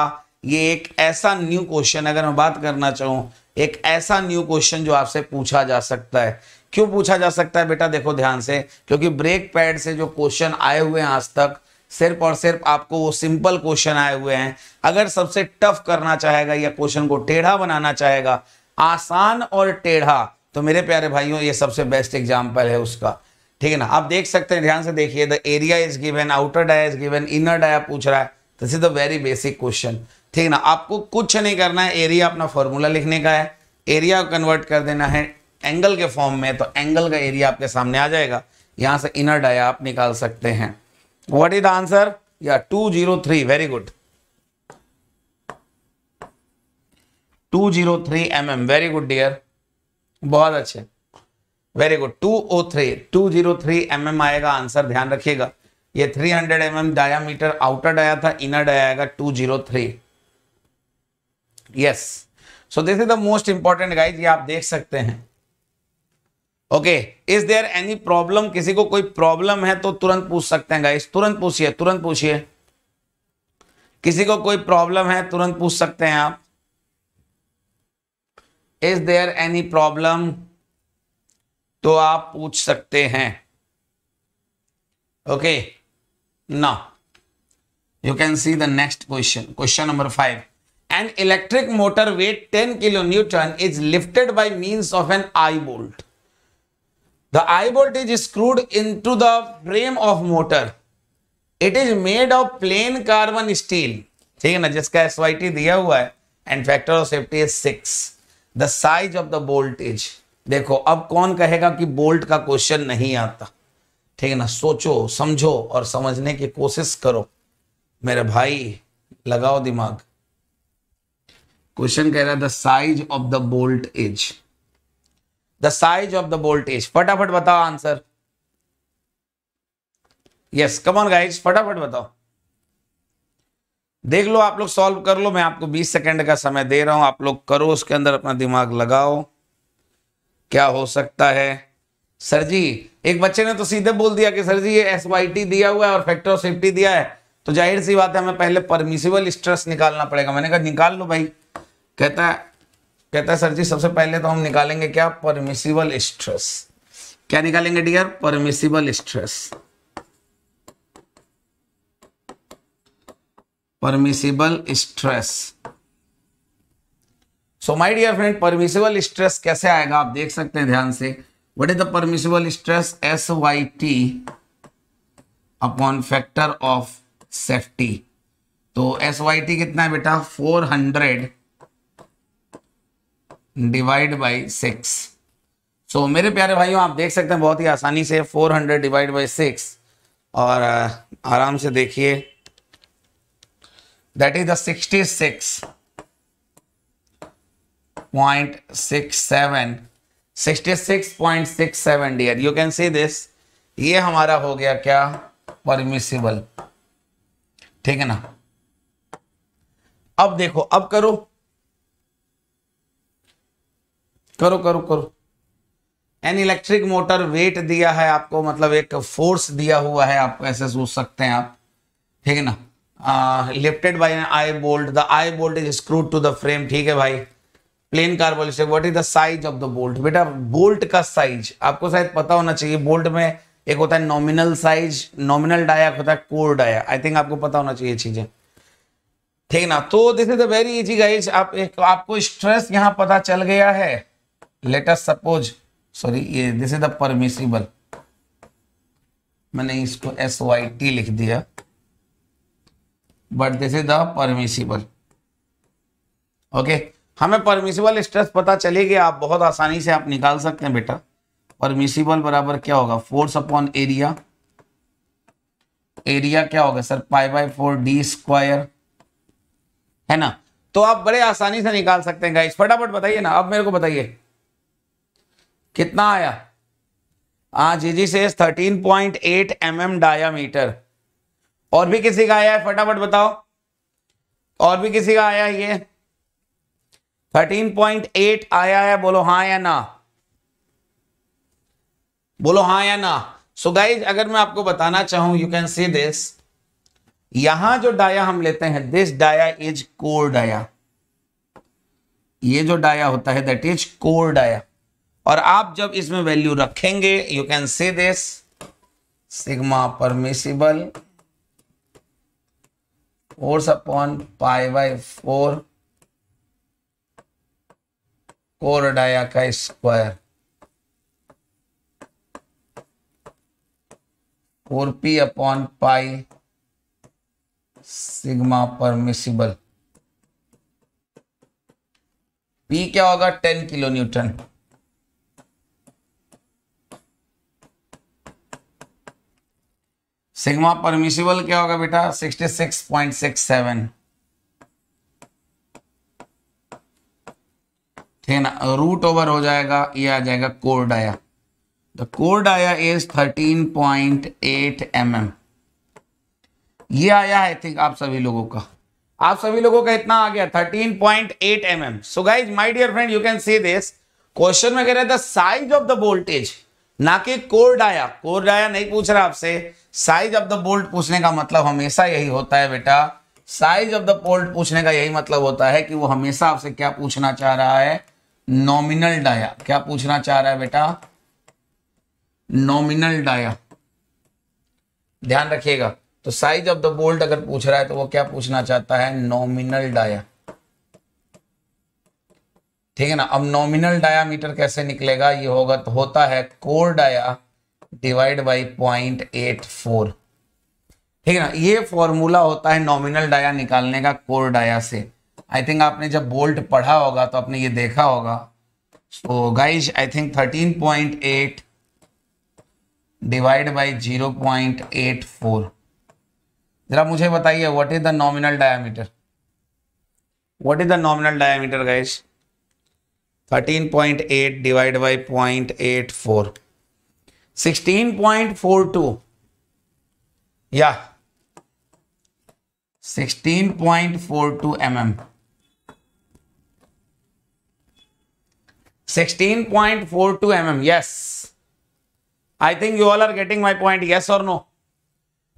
ये एक ऐसा न्यू क्वेश्चन, अगर मैं बात करना चाहूं, एक ऐसा न्यू क्वेश्चन जो आपसे पूछा जा सकता है। क्यों पूछा जा सकता है बेटा? देखो ध्यान से, क्योंकि ब्रेक पैड से जो क्वेश्चन आए हुए हैं आज तक, सिर्फ और सिर्फ आपको वो सिंपल क्वेश्चन आए हुए हैं। अगर सबसे टफ करना चाहेगा या क्वेश्चन को टेढ़ा बनाना चाहेगा, आसान और टेढ़ा, तो मेरे प्यारे भाइयों ये सबसे बेस्ट एग्जाम्पल है उसका, ठीक है ना। आप देख सकते हैं, ध्यान से देखिए, the area is given, outer dia is given, inner dia पूछ रहा है। This is the very basic question, ठीक है ना। आपको कुछ नहीं करना है, एरिया अपना फॉर्मूला लिखने का है, एरिया को कन्वर्ट कर देना है एंगल के फॉर्म में, तो एंगल का एरिया आपके सामने आ जाएगा। यहाँ से इनर डाया आप निकाल सकते हैं। What is the answer? या two zero three, very good, two zero three M M, very good dear, बहुत अच्छे, very good. Two O three two zero three M M आएगा आंसर, ध्यान रखिएगा। ये three hundred M M diameter outer dia था, inner dia आएगा two zero three. Yes, so this is the most important guys, ये आप देख सकते हैं। Okay, is there any problem? किसी को कोई प्रॉब्लम है तो तुरंत पूछ सकते हैं गाइज, तुरंत पूछिए, तुरंत पूछिए। किसी को कोई प्रॉब्लम है तुरंत पूछ सकते हैं आप। Is there any problem? तो आप पूछ सकते हैं। Okay, now you can see the next question, question number five. An electric motor weight ten kilo newton is lifted by means of an eye bolt. The eye bolt is screwed into the frame of motor. It is made of plain carbon steel. ठीक है ना, जिसका S Y T दिया हुआ है and factor of safety is six. The size of the voltage. देखो अब कौन कहेगा कि बोल्ट का क्वेश्चन नहीं आता? ठीक है ना, सोचो, समझो और समझने की कोशिश करो मेरे भाई, लगाओ दिमाग। क्वेश्चन कह रहा है the size of the bolt is, the size of the bolt is, फटाफट बताओ answer. Yes come on guys, फटाफट बताओ, देख लो आप लोग, सॉल्व कर लो। मैं आपको बीस सेकंड का समय दे रहा हूं, आप लोग करो, उसके अंदर अपना दिमाग लगाओ, क्या हो सकता है। सर जी, एक बच्चे ने तो सीधे बोल दिया कि सर जी ये एस वाई टी दिया हुआ है और फैक्टर ऑफ सेफ्टी दिया है, तो जाहिर सी बात है हमें पहले परमिसिबल स्ट्रेस निकालना पड़ेगा। मैंने कहा निकाल लो भाई, कहता है कहता है सर जी सबसे पहले तो हम निकालेंगे क्या, परमिसिबल स्ट्रेस। क्या निकालेंगे dear? Permissible stress, permissible stress. So my dear friend, permissible stress कैसे आएगा आप देख सकते हैं ध्यान से। What is the permissible stress? S Y T upon factor of safety. तो एस वाई टी कितना है बेटा? चार सौ डिवाइड बाई सिक्स। सो मेरे प्यारे भाइयों, आप देख सकते हैं बहुत ही आसानी से चार सौ डिवाइड बाई सिक्स, और आराम से देखिए that is the sixty-six point six seven, sixty-six point six seven dear, you can see this। ये हमारा हो गया क्या? परमिसिबल, ठीक है ना। अब देखो, अब करो करो करो करो एन इलेक्ट्रिक मोटर वेट दिया है आपको, मतलब एक फोर्स दिया हुआ है आपको, ऐसे सोच सकते हैं आप, ठीक है ना। Lifted by an eye bolt, the eye bolt is screwed to the frame, ठीक है भाई। Plain carbon structure, what is the size of the bolt? बेटा बोल्ट का साइज आपको शायद पता होना चाहिए। बोल्ट में एक होता है नॉमिनल साइज, नॉमिनल डाया होता है कोर डाया, आई थिंक आपको पता होना चाहिए चीजें, ठीक ना। तो this is a very easy guys, आप एक, आपको स्ट्रेस यहाँ पता चल गया है। लेट अस सपोज, सॉरी ये दिस इज द परमिसिबल, मैंने इसको एस वाई टी लिख दिया, but this is the permissible. Okay, हमें परमिसिबल स्ट्रेस पता चलेगी, आप बहुत आसानी से आप निकाल सकते हैं बेटा। परमिसिबल बराबर क्या होगा? फोर्स अपॉन एरिया, एरिया क्या होगा sir? Pi by four D square, है ना। तो आप बड़े आसानी से निकाल सकते हैं गाइस, फटाफट बताइए ना। अब मेरे को बताइए कितना आया? हाँ जी जी से thirteen point eight M M diameter. और भी किसी का आया है? फटाफट बताओ, और भी किसी का आया है? ये थर्टीन पॉइंट एट आया है, बोलो हाँ या ना, बोलो हाँ या ना। सो गाइज अगर मैं आपको बताना चाहूं, यू कैन सी दिस, यहां जो डाया हम लेते हैं, this dia is core dia, ये जो डाया होता है दैट इज कोर डाया। और आप जब इसमें वैल्यू रखेंगे, you can see this, sigma permissible force upon pi by four core dia का square, four P upon pi sigma permissible. P क्या होगा? Ten kilo newton. Sigma permissible क्या होगा बेटा? Sixty six point six seven, ठीक ना। Root over हो जाएगा, ये आ जाएगा core dia, the core dia is thirteen point eight M M. ये आया आई थिंक आप सभी लोगों का, आप सभी लोगों का इतना आ गया thirteen point eight M M. So guys my dear friend, you can see this, question में कह रहा था साइज ऑफ द वोल्टेज, ना कि कोर डाया। कोर डाया नहीं पूछ रहा आपसे, साइज ऑफ द बोल्ट पूछने का मतलब हमेशा यही होता है बेटा, साइज ऑफ द बोल्ट पूछने का यही मतलब होता है कि वो हमेशा आपसे क्या पूछना चाह रहा है? Nominal dia. क्या पूछना चाह रहा है बेटा? नॉमिनल डाया, ध्यान रखिएगा। तो साइज ऑफ द बोल्ट अगर पूछ रहा है तो वो क्या पूछना चाहता है? नॉमिनल डाया, ठीक है ना। अब नॉमिनल डायामीटर कैसे निकलेगा? ये होगा तो होता है core dia divide by point eight four, ठीक है ना। ये फॉर्मूला होता है नॉमिनल डाया निकालने का कोर डाया से। आई थिंक आपने जब बोल्ट पढ़ा होगा तो आपने ये देखा होगा। So guys I think thirteen point eight divide by zero point eight four. जरा मुझे बताइए what is the nominal diameter, what is the nominal diameter guys? Thirteen point eight divide by zero point eight four, sixteen point four two या sixteen point four two mm, sixteen point four two mm, yes, I think you all are getting my point, yes or no?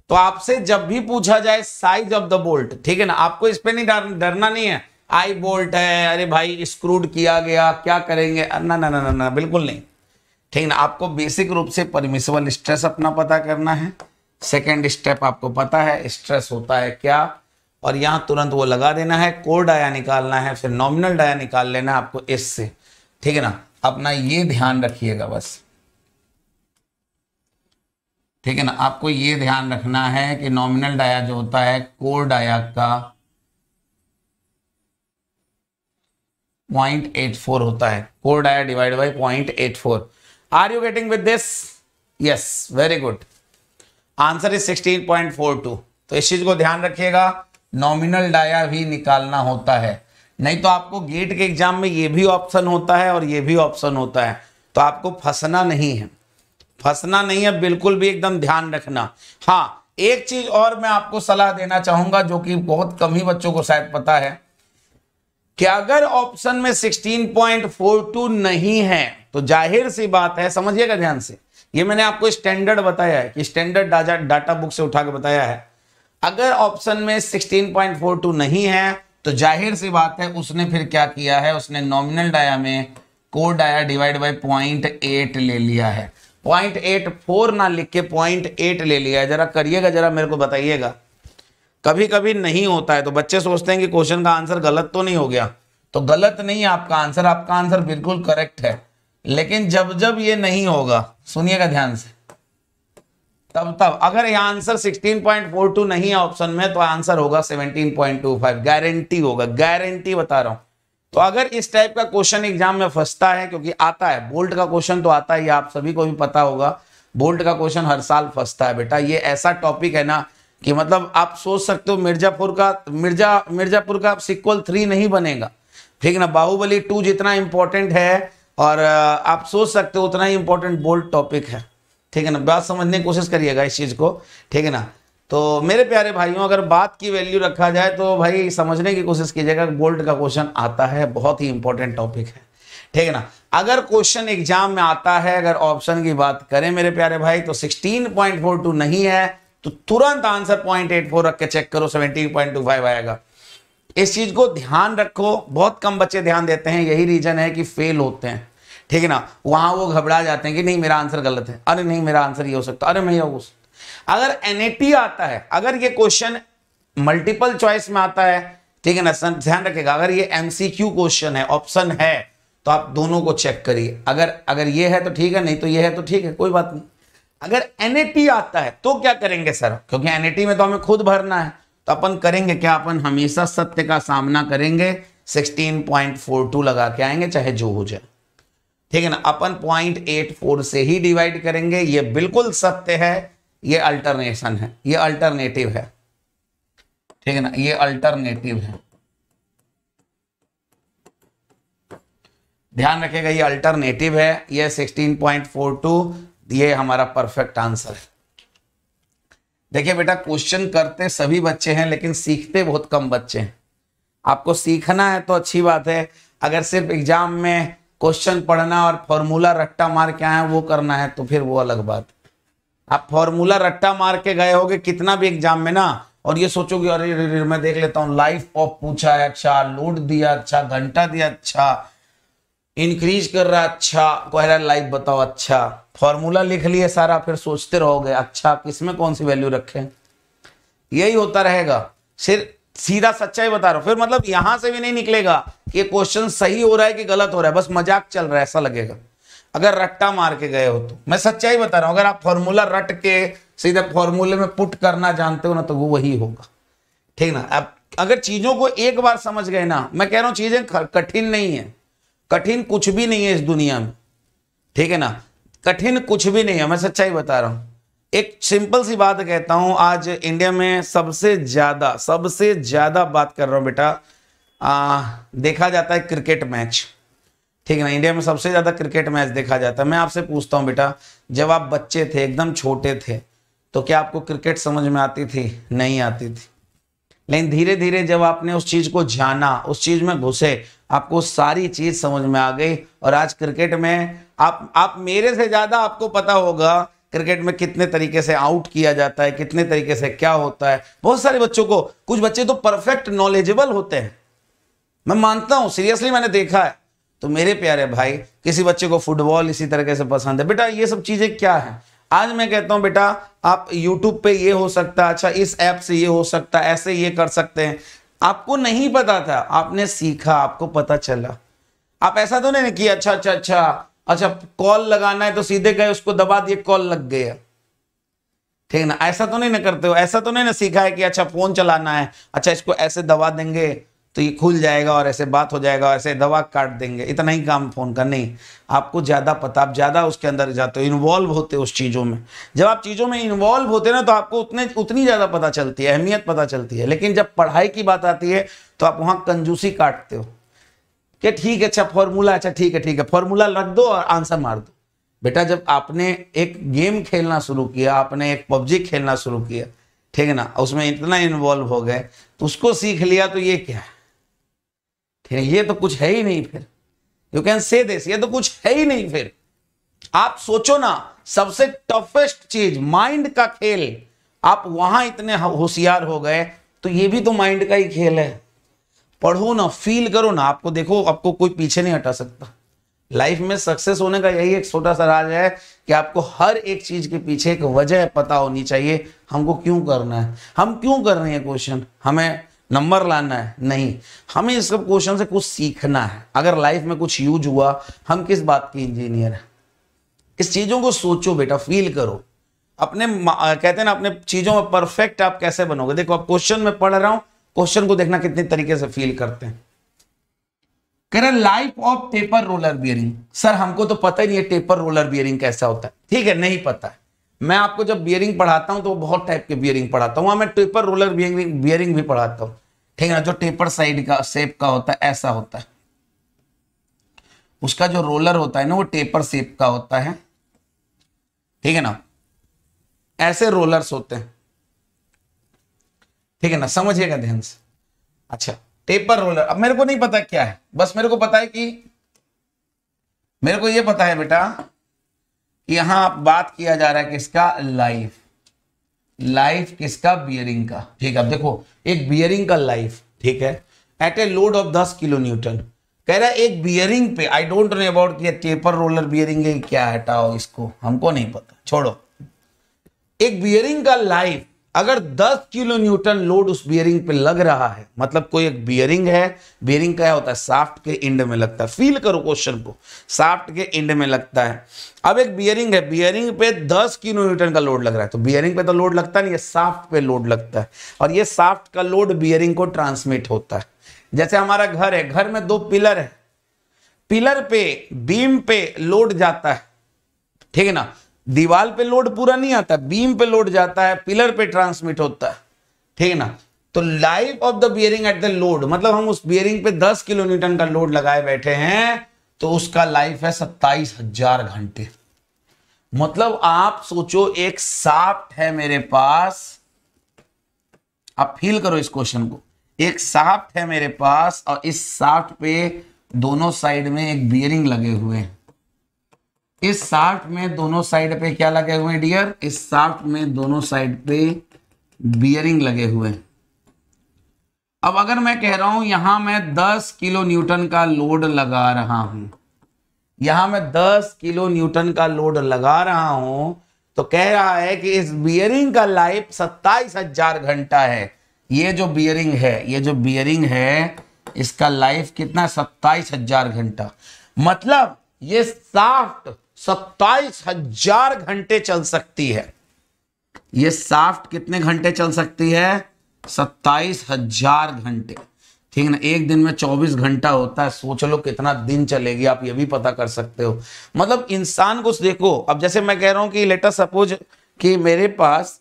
तो आपसे जब भी पूछा जाए size of the bolt, ठीक है ना, आपको इस पे नहीं डरना नहीं है आई बोल्ट है, अरे भाई स्क्रूड किया गया क्या करेंगे, ना ना ना ना बिल्कुल नहीं, ठीक ना। आपको बेसिक रूप से परमिसिबल स्ट्रेस अपना पता करना है, सेकेंड स्टेप आपको पता है स्ट्रेस होता है क्या, और यहाँ तुरंत वो लगा देना है, कोर डाया निकालना है, फिर नॉमिनल डाया निकाल लेना है आपको इससे, ठीक है ना। अपना ये ध्यान रखिएगा बस, ठीक है ना, आपको ये ध्यान रखना है कि नॉमिनल डाया जो होता है कोर डाया का जीरो पॉइंट एट फोर होता है, core dia divide by zero point eight four. Are you getting with this? Yes, very good, answer is sixteen point four two. तो इस चीज को ध्यान रखिएगा, नॉमिनल डाया भी निकालना होता है, नहीं तो आपको गेट के एग्जाम में ये भी ऑप्शन होता है और ये भी ऑप्शन होता है, तो आपको फंसना नहीं है, फंसना नहीं है बिल्कुल भी, एकदम ध्यान रखना। हाँ, एक चीज और मैं आपको सलाह देना चाहूंगा जो कि बहुत कम ही बच्चों को शायद पता है, कि अगर ऑप्शन में सिक्सटीन पॉइंट फोर टू नहीं है तो जाहिर सी बात है, समझिएगा ध्यान से, ये मैंने आपको स्टैंडर्ड बताया है कि स्टैंडर्ड डाटा डाटा बुक से उठा के बताया है, अगर ऑप्शन में सिक्सटीन पॉइंट फोर टू नहीं है तो जाहिर सी बात है उसने फिर क्या किया है, उसने नॉमिनल डाया में core dia divide by zero point eight ले लिया है, जीरो पॉइंट एट फोर ना लिख के जीरो पॉइंट एट ले लिया है। जरा करिएगा, जरा मेरे को बताइएगा, कभी कभी नहीं होता है तो बच्चे सोचते हैं कि क्वेश्चन का आंसर गलत तो नहीं हो गया, तो गलत नहीं है आपका आंसर, आपका आंसर बिल्कुल करेक्ट है, लेकिन जब जब ये नहीं होगा, सुनिएगा ध्यान से, तब तब अगर यह answer sixteen point four two नहीं है ऑप्शन में तो आंसर होगा seventeen point two five, guarantee होगा, गारंटी बता रहा हूं। तो अगर इस टाइप का क्वेश्चन एग्जाम में फंसता है, क्योंकि आता है बोल्ट का क्वेश्चन तो आता है, आप सभी को भी पता होगा बोल्ट का क्वेश्चन हर साल फंसता है बेटा, ये ऐसा टॉपिक है ना कि मतलब आप सोच सकते हो मिर्जापुर का मिर्जा मिर्जापुर का सिक्वल थ्री नहीं बनेगा, ठीक ना, बाहुबली टू जितना इंपॉर्टेंट है और आप सोच सकते हो उतना ही इंपॉर्टेंट बोल्ट टॉपिक है, ठीक है ना, बात समझने की कोशिश करिएगा इस चीज़ को, ठीक है ना। तो मेरे प्यारे भाइयों, अगर बात की वैल्यू रखा जाए तो भाई समझने की कोशिश कीजिएगा, बोल्ट का क्वेश्चन आता है, बहुत ही इंपॉर्टेंट टॉपिक है, ठीक है ना। अगर क्वेश्चन एग्जाम में आता है, अगर ऑप्शन की बात करें मेरे प्यारे भाई, तो सिक्सटीन पॉइंट फोर टू नहीं है तो तुरंत answer zero point eight four रख के चेक करो, सेवनटीन पॉइंट टू फाइव आएगा। इस चीज को ध्यान रखो, बहुत कम बच्चे ध्यान देते हैं, यही रीजन है कि फेल होते हैं, ठीक है ना। वहां वो घबरा जाते हैं कि नहीं मेरा आंसर गलत है, अरे नहीं मेरा आंसर ये हो सकता, अरे नहीं हो सकता। अगर एनएटी आता है, अगर ये क्वेश्चन मल्टीपल चॉइस में आता है, ठीक है ना, ध्यान रखेगा, अगर ये एमसीक्यू क्वेश्चन है, ऑप्शन है, तो आप दोनों को चेक करिए, अगर अगर ये है तो ठीक है, नहीं तो ये है तो ठीक है, कोई बात नहीं। अगर एनएटी आता है तो क्या करेंगे सर, क्योंकि एनएटी में तो हमें खुद भरना है, तो अपन करेंगे क्या, अपन हमेशा सत्य का सामना करेंगे, सिक्सटीन पॉइंट फोर टू लगा के आएंगे चाहे जो हो जाए, ठीक है ना, अपन जीरो पॉइंट एट फोर से ही डिवाइड करेंगे, ये बिल्कुल सत्य है, ये अल्टरनेशन है, ये अल्टरनेटिव है, ठीक है ना, ये अल्टरनेटिव है, ध्यान रखिएगा ये अल्टरनेटिव है, ये सिक्सटीन पॉइंट फोर टू, ये हमारा परफेक्ट आंसर है। देखिए बेटा, क्वेश्चन करते सभी बच्चे हैं लेकिन सीखते बहुत कम बच्चे हैं, आपको सीखना है तो अच्छी बात है, अगर सिर्फ एग्जाम में क्वेश्चन पढ़ना और फॉर्मूला रट्टा मार के आए वो करना है तो फिर वो अलग बात है। आप फॉर्मूला रट्टा मार के गए होगे कितना भी एग्जाम में ना, और ये सोचोगे अरे अरे मैं देख लेता हूँ, लाइफ ऑफ पूछा है, अच्छा लोड दिया, अच्छा घंटा दिया, अच्छा इंक्रीज कर रहा, अच्छा कह रहा लाइफ बताओ, अच्छा फॉर्मूला लिख लिए सारा, फिर सोचते रहोगे अच्छा किसमें कौन सी वैल्यू रखें, यही होता रहेगा। सिर्फ सीधा सच्चाई बता रहा हूं, फिर मतलब यहां से भी नहीं निकलेगा कि क्वेश्चन सही हो रहा है कि गलत हो रहा है, बस मजाक चल रहा है ऐसा लगेगा अगर रट्टा मार के गए हो तो। मैं सच्चाई बता रहा हूं, अगर आप फॉर्मूला रट के सीधा फॉर्मूले में पुट करना जानते हो ना तो वो वही होगा, ठीक ना। अब अगर चीजों को एक बार समझ गए ना, मैं कह रहा हूँ चीजें कठिन नहीं है, कठिन कुछ भी नहीं है इस दुनिया में, ठीक है ना। कठिन कुछ भी नहीं है, मैं सच्चाई बता रहा हूँ। एक सिंपल सी बात कहता हूँ, आज इंडिया में सबसे ज्यादा सबसे ज्यादा बात कर रहा हूँ बेटा, आ, देखा जाता है क्रिकेट मैच, ठीक है ना। इंडिया में सबसे ज्यादा क्रिकेट मैच देखा जाता है। मैं आपसे पूछता हूँ बेटा, जब आप बच्चे थे, एकदम छोटे थे, तो क्या आपको क्रिकेट समझ में आती थी? नहीं आती थी। लेकिन धीरे धीरे जब आपने उस चीज को जाना, उस चीज में घुसे, आपको सारी चीज समझ में आ गई। और आज क्रिकेट में आप आप मेरे से ज्यादा आपको पता होगा क्रिकेट में कितने तरीके से आउट किया जाता है, कितने तरीके से क्या होता है। बहुत सारे बच्चों को, कुछ बच्चे तो परफेक्ट नॉलेजेबल होते हैं, मैं मानता हूं, सीरियसली मैंने देखा है। तो मेरे प्यारे भाई, किसी बच्चे को फुटबॉल इसी तरीके से पसंद है। बेटा ये सब चीजें क्या है, आज मैं कहता हूं बेटा आप यूट्यूब पे ये हो सकता है, अच्छा इस ऐप से ये हो सकता है, ऐसे ये कर सकते हैं। आपको नहीं पता था, आपने सीखा, आपको पता चला। आप ऐसा तो नहीं किया अच्छा अच्छा अच्छा अच्छा कॉल लगाना है तो सीधे गए उसको दबा दिए, कॉल लग गया, ठीक ना। ऐसा तो नहीं ना करते हो, ऐसा तो नहीं ना सीखा है कि अच्छा फोन चलाना है, अच्छा इसको ऐसे दबा देंगे तो ये खुल जाएगा और ऐसे बात हो जाएगा और ऐसे दवा काट देंगे, इतना ही काम फोन का। नहीं, आपको ज्यादा पता, आप ज्यादा उसके अंदर जाते हो, इन्वॉल्व होते हो उस चीजों में। जब आप चीजों में इन्वॉल्व होते ना तो आपको उतने उतनी ज्यादा पता चलती है, अहमियत पता चलती है। लेकिन जब पढ़ाई की बात आती है तो आप वहां कंजूसी काटते हो कि ठीक है अच्छा फॉर्मूला, अच्छा ठीक है ठीक है फॉर्मूला रख दो और आंसर मार दो। बेटा जब आपने एक गेम खेलना शुरू किया, आपने एक पबजी खेलना शुरू किया, ठीक है ना, उसमें इतना इन्वॉल्व हो गए तो उसको सीख लिया, तो ये क्या है? ये तो कुछ है ही नहीं फिर, यू कैन से दिस, ये तो कुछ है ही नहीं फिर। आप सोचो ना, सबसे टफेस्ट चीज माइंड का खेल, आप वहां इतने होशियार हो गए, तो ये भी तो माइंड का ही खेल है। पढ़ो ना, फील करो ना, आपको देखो, आपको कोई पीछे नहीं हटा सकता। लाइफ में सक्सेस होने का यही एक छोटा सा राज है कि आपको हर एक चीज के पीछे एक वजह पता होनी चाहिए। हमको क्यों करना है, हम क्यों कर रहे हैं क्वेश्चन, हमें नंबर लाना है? नहीं, हमें इस सब क्वेश्चन से कुछ सीखना है। अगर लाइफ में कुछ यूज हुआ, हम किस बात के इंजीनियर हैं? इस चीजों को सोचो बेटा, फील करो अपने, कहते हैं ना अपने चीजों में परफेक्ट आप कैसे बनोगे। देखो आप क्वेश्चन में पढ़ रहा हूं, क्वेश्चन को देखना कितने तरीके से फील करते हैं। कह रहा life of taper roller bearing. Sir हमको तो पता ही नहीं है टेपर रोलर बियरिंग कैसा होता है। ठीक है, नहीं पता है। मैं आपको जब बियरिंग पढ़ाता हूं तो बहुत टाइप के बियरिंग पढ़ाता हूं, मैं टेपर रोलर बियरिंग बियरिंग भी पढ़ाता हूं, ठीक है ना, जो टेपर साइड का शेप का होता है, ऐसा होता है, उसका जो रोलर होता है ना वो टेपर शेप का होता है, ठीक है ना, ऐसे रोलर्स होते हैं, ठीक है ना, समझिएगा ध्यान से। अच्छा टेपर रोलर, अब मेरे को नहीं पता क्या है, बस मेरे को पता है कि मेरे को ये पता है बेटा यहां बात किया जा रहा है किसका, लाइफ, लाइफ किसका, बियरिंग का, ठीक है। अब देखो एक बियरिंग का लाइफ, ठीक है, एट ए लोड ऑफ दस किलो न्यूटन। कह रहा है एक बियरिंग पे, आई डोंट नो अबाउट ये टेपर रोलर बियरिंग है क्या, हटाओ इसको, हमको नहीं पता, छोड़ो। एक बियरिंग का लाइफ अगर दस किलो न्यूटन लोड उस बियरिंग पे लग रहा है, मतलब कोई एक बियरिंग है, बियरिंग क्या होता है, शाफ्ट के एंड में लगता है, फील करो क्वेश्चन को, शाफ्ट के एंड में लगता है। अब एक बियरिंग है, बियरिंग पे दस किलो न्यूटन का लोड लग रहा है, तो बियरिंग पे तो लोड लगता नहीं है, शाफ्ट पे लोड लगता है, और ये शाफ्ट का लोड बियरिंग को ट्रांसमिट होता है। जैसे हमारा घर है, घर में दो पिलर है, पिलर पे बीम पे लोड जाता है, ठीक है ना, दीवार पे लोड पूरा नहीं आता, बीम पे लोड जाता है, पिलर पे ट्रांसमिट होता है, ठीक है ना। तो life of the bearing at the load, मतलब हम उस बियरिंग पे दस किलो न्यूटन का लोड लगाए बैठे हैं, तो उसका लाइफ है सत्ताईस हजार घंटे। मतलब आप सोचो, एक शाफ्ट है मेरे पास, आप फील करो इस क्वेश्चन को, एक शाफ्ट है मेरे पास और इस शाफ्ट पे दोनों साइड में एक बियरिंग लगे हुए हैं, इस शाफ्ट में दोनों साइड पे क्या लगे हुए हैं डियर, इस शाफ्ट में दोनों साइड पे बियरिंग लगे हुए हैं। अब अगर मैं कह रहा हूं यहां मैं दस किलो न्यूटन का लोड लगा रहा हूं, यहां मैं दस किलो न्यूटन का लोड लगा रहा हूं, तो कह रहा है कि इस बियरिंग का लाइफ सत्ताईस हजार घंटा है। ये जो बियरिंग है, ये जो बियरिंग है, इसका लाइफ कितना, सत्ताईस हजार घंटा। मतलब ये शाफ्ट सत्ताईस हजार घंटे चल सकती है। ये शाफ्ट कितने घंटे चल सकती है, सत्ताईस हजार घंटे। ठीक है ना, एक दिन में चौबीस घंटा होता है, सोच लो कितना दिन चलेगी, आप ये भी पता कर सकते हो। मतलब इंसान को देखो, अब जैसे मैं कह रहा हूं कि लेट अस सपोज कि मेरे पास,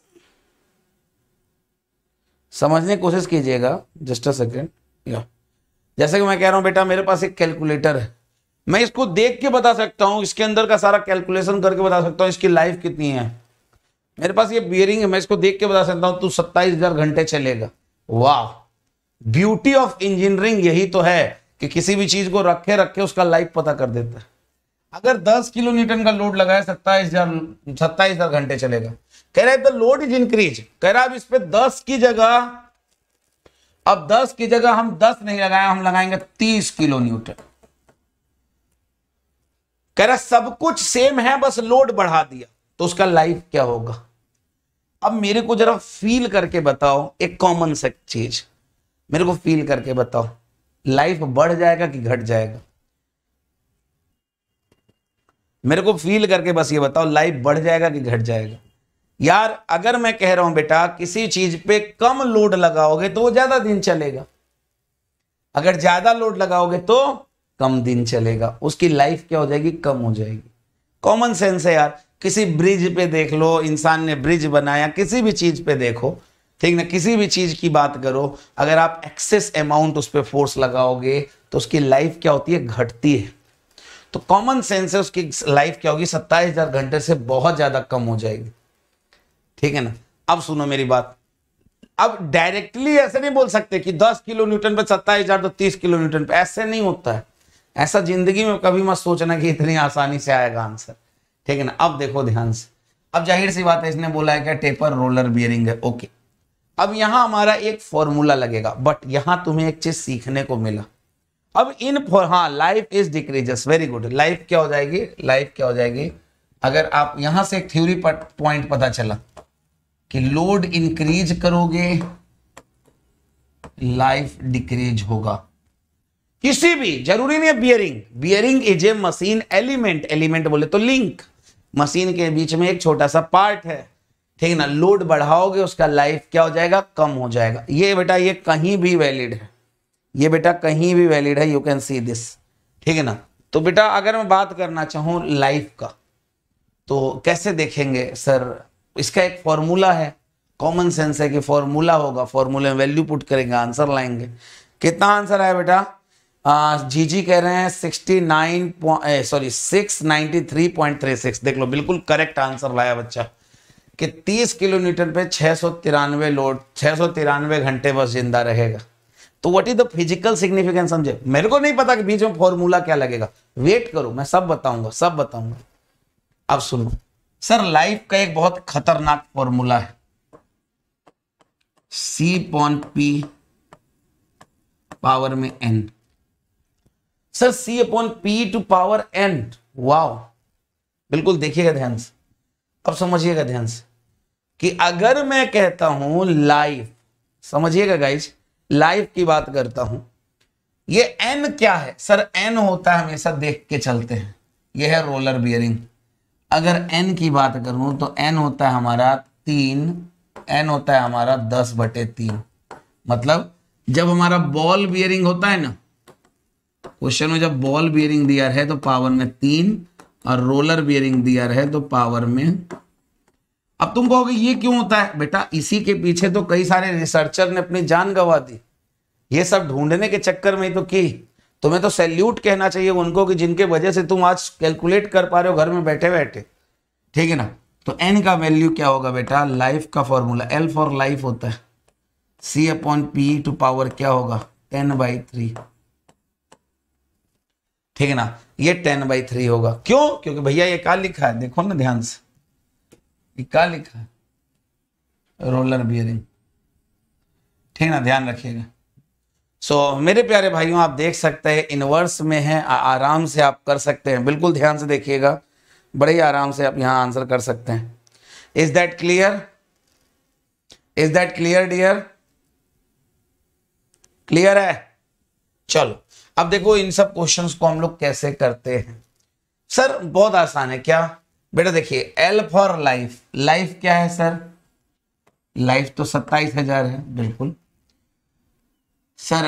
समझने की कोशिश कीजिएगा, जस्ट अ सेकेंड, या जैसे कि मैं कह रहा हूं बेटा मेरे पास एक कैलकुलेटर है, मैं इसको देख के बता सकता हूं, इसके अंदर का सारा कैलकुलेशन करके बता सकता हूं इसकी लाइफ कितनी है। मेरे पास ये बियरिंग है, मैं इसको देख के बता सकता हूं तू सत्ताईस हजार घंटे चलेगा। वाह, ब्यूटी ऑफ इंजीनियरिंग यही तो है कि किसी भी चीज को रखे रखे उसका लाइफ पता कर देता है। अगर दस किलो न्यूटन का लोड लगाए सत्ताईस हजार सत्ताईस हजार घंटे चलेगा। कह रहा है द लोड इज इंक्रीज, कह रहा है अब इस पे दस की जगह अब दस की जगह हम दस नहीं लगाए, हम लगाएंगे तीस किलो न्यूटन। कह रहा सब कुछ सेम है, बस लोड बढ़ा दिया, तो उसका लाइफ क्या होगा। अब मेरे को जरा फील करके बताओ, एक कॉमन सा चीज मेरे को फील करके बताओ, लाइफ बढ़ जाएगा कि घट जाएगा। मेरे को फील करके बस ये बताओ, लाइफ बढ़ जाएगा कि घट जाएगा। यार अगर मैं कह रहा हूं बेटा किसी चीज पे कम लोड लगाओगे तो वो ज्यादा दिन चलेगा, अगर ज्यादा लोड लगाओगे तो कम दिन चलेगा, उसकी लाइफ क्या हो जाएगी, कम हो जाएगी। कॉमन सेंस है यार। किसी ब्रिज पे देख लो, इंसान ने ब्रिज बनाया, किसी भी चीज पे देखो, ठीक ना, किसी भी चीज की बात करो, अगर आप एक्सेस अमाउंट उस पर फोर्स लगाओगे तो उसकी लाइफ क्या होती है, घटती है। तो कॉमन सेंस है, उसकी लाइफ क्या होगी, सत्ताईस हजार घंटे से बहुत ज्यादा कम हो जाएगी, ठीक है ना। अब सुनो मेरी बात, अब डायरेक्टली ऐसे नहीं बोल सकते कि दस किलो न्यूटन पे सत्ताईस हजार तो तीस किलो न्यूटन पे, ऐसे नहीं होता है। ऐसा जिंदगी में कभी मत सोचना कि इतनी आसानी से आएगा आंसर, ठीक है ना। अब देखो ध्यान से, अब जाहिर सी बात है इसने बोला है क्या, टेपर रोलर बियरिंग है, ओके। अब यहां हमारा एक फॉर्मूला लगेगा, बट यहां तुम्हें एक चीज सीखने को मिला। अब इन हाँ life is decreases, very good. Life क्या हो जाएगी, लाइफ क्या हो जाएगी, अगर आप यहां से एक थ्योरी पॉइंट पता चला कि लोड इंक्रीज करोगे लाइफ डिक्रीज होगा। किसी भी, जरूरी नहीं है bearing, bearing is a machine element, element बोले तो लिंक, मशीन के बीच में एक छोटा सा पार्ट है, ठीक ना। लोड बढ़ाओगे उसका लाइफ क्या हो जाएगा, कम हो जाएगा। ये बेटा ये कहीं भी वैलिड है, ये बेटा कहीं भी वैलिड है, यू कैन सी दिस, ठीक है ना। तो बेटा अगर मैं बात करना चाहूँ लाइफ का तो कैसे देखेंगे सर, इसका एक फॉर्मूला है, कॉमन सेंस है कि फॉर्मूला होगा, फॉर्मूले में वैल्यू पुट करेंगे, आंसर लाएंगे। कितना आंसर आया बेटा, जी जी कह रहे हैं sixty nine sorry six ninety three point three six, देख लो बिल्कुल करेक्ट आंसर लाया बच्चा कि तीस किलो न्यूटन पे छः सौ तिरानवे लोड छः सौ तिरानवे घंटे बस जिंदा रहेगा। तो what is the physical significance, समझे। मेरे को नहीं पता कि बीच में फॉर्मूला क्या लगेगा, वेट करो मैं सब बताऊंगा, सब बताऊंगा। अब सुनो सर, लाइफ का एक बहुत खतरनाक फॉर्मूला है, सी अपॉन पी पावर में N. Sir C upon P to power N, wow, बिल्कुल देखिएगा ध्यान से, अब समझिएगा ध्यान से कि अगर मैं कहता हूं लाइफ, समझिएगा गाइज लाइफ की बात करता हूं, ये एन क्या है सर, एन होता है हमेशा देख के चलते हैं, ये है रोलर बियरिंग। अगर एन की बात करूं तो एन होता है हमारा तीन, एन होता है हमारा दस बटे तीन, मतलब जब हमारा बॉल बियरिंग होता है ना, क्वेश्चन में जब बॉल बियरिंग दिया है तो पावर में तीन और रोलर बियरिंग दिया है तो पावर में। अब तुम कहोगे ये क्यों होता है, बेटा इसी के पीछे तो कई सारे रिसर्चर ने अपनी जान गंवा दी, ये सब ढूंढने के चक्कर में ही तो की। तुम्हें तो सैल्यूट कहना चाहिए उनको कि जिनके वजह से तुम आज कैलकुलेट कर पा रहे हो घर में बैठे बैठे, ठीक है ना। तो एन का वैल्यू क्या होगा बेटा, लाइफ का फॉर्मूला एल फॉर लाइफ होता है, C upon P to power क्या होगा, टेन बाई थ्री, ठीक है ना, ये टेन बाई थ्री होगा। क्यों, क्योंकि भैया ये क्या लिखा है, देखो ना ध्यान से, ये क्या लिखा है, रोलर बियरिंग, ठीक ना, ध्यान रखिएगा। सो so, मेरे प्यारे भाइयों आप देख सकते हैं इनवर्स में है, आ, आराम से आप कर सकते हैं, बिल्कुल ध्यान से देखिएगा, बड़े ही आराम से आप यहाँ आंसर कर सकते हैं। Is that clear, is that clear dear, clear है। चलो अब देखो इन सब क्वेश्चंस को हम लोग कैसे करते हैं। सर बहुत आसान है क्या, बेटा देखिए एल फॉर लाइफ, लाइफ क्या है सर, लाइफ तो सत्ताईस हजार है, बिल्कुल। सर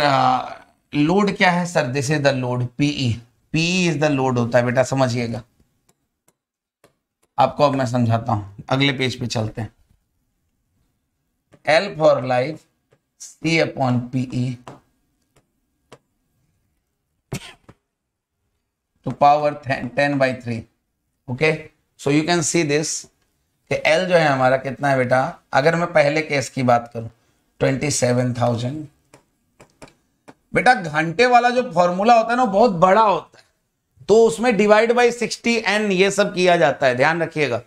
लोड क्या है? Sir this is the load, PE PE is the load होता है बेटा, समझिएगा। आपको अब मैं समझाता हूं, अगले पेज पे चलते हैं। L for life, C upon PE to power ten by three. Okay, so you can see this कि एल जो है हमारा कितना है बेटा, अगर मैं पहले केस की बात करूं ट्वेंटी सेवन थाउजेंड। बेटा घंटे वाला जो फॉर्मूला होता है ना बहुत बड़ा होता है, तो उसमें डिवाइड बाई सिक्सटी एन ये सब किया जाता है, ध्यान रखिएगा।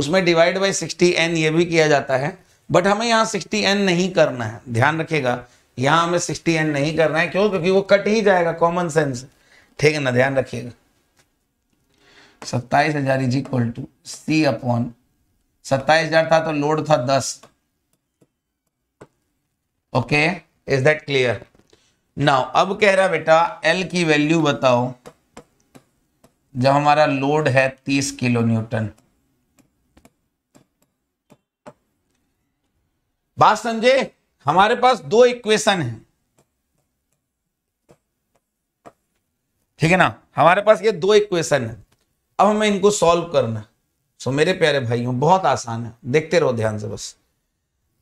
उसमें डिवाइड बाई सिक्सटी एन ये भी किया जाता है, बट हमें यहाँ सिक्सटी एन नहीं करना है, ध्यान रखिएगा। यहाँ हमें सिक्सटी एन नहीं करना है, क्यों? क्योंकि वो कट ही जाएगा, कॉमन सेंस, ठीक है ना, ध्यान रखिएगा। सत्ताईस हजार is equal to C upon, सत्ताईस हजार था तो लोड था दस। Okay, is that clear? Now अब कह रहा बेटा एल की वैल्यू बताओ जब हमारा लोड है तीस किलो न्यूटन। बात समझे? हमारे पास दो इक्वेशन है, ठीक है ना, हमारे पास ये दो इक्वेशन है। अब हमें इनको सॉल्व करना। सो मेरे प्यारे भाइयों बहुत आसान है, देखते रहो ध्यान से बस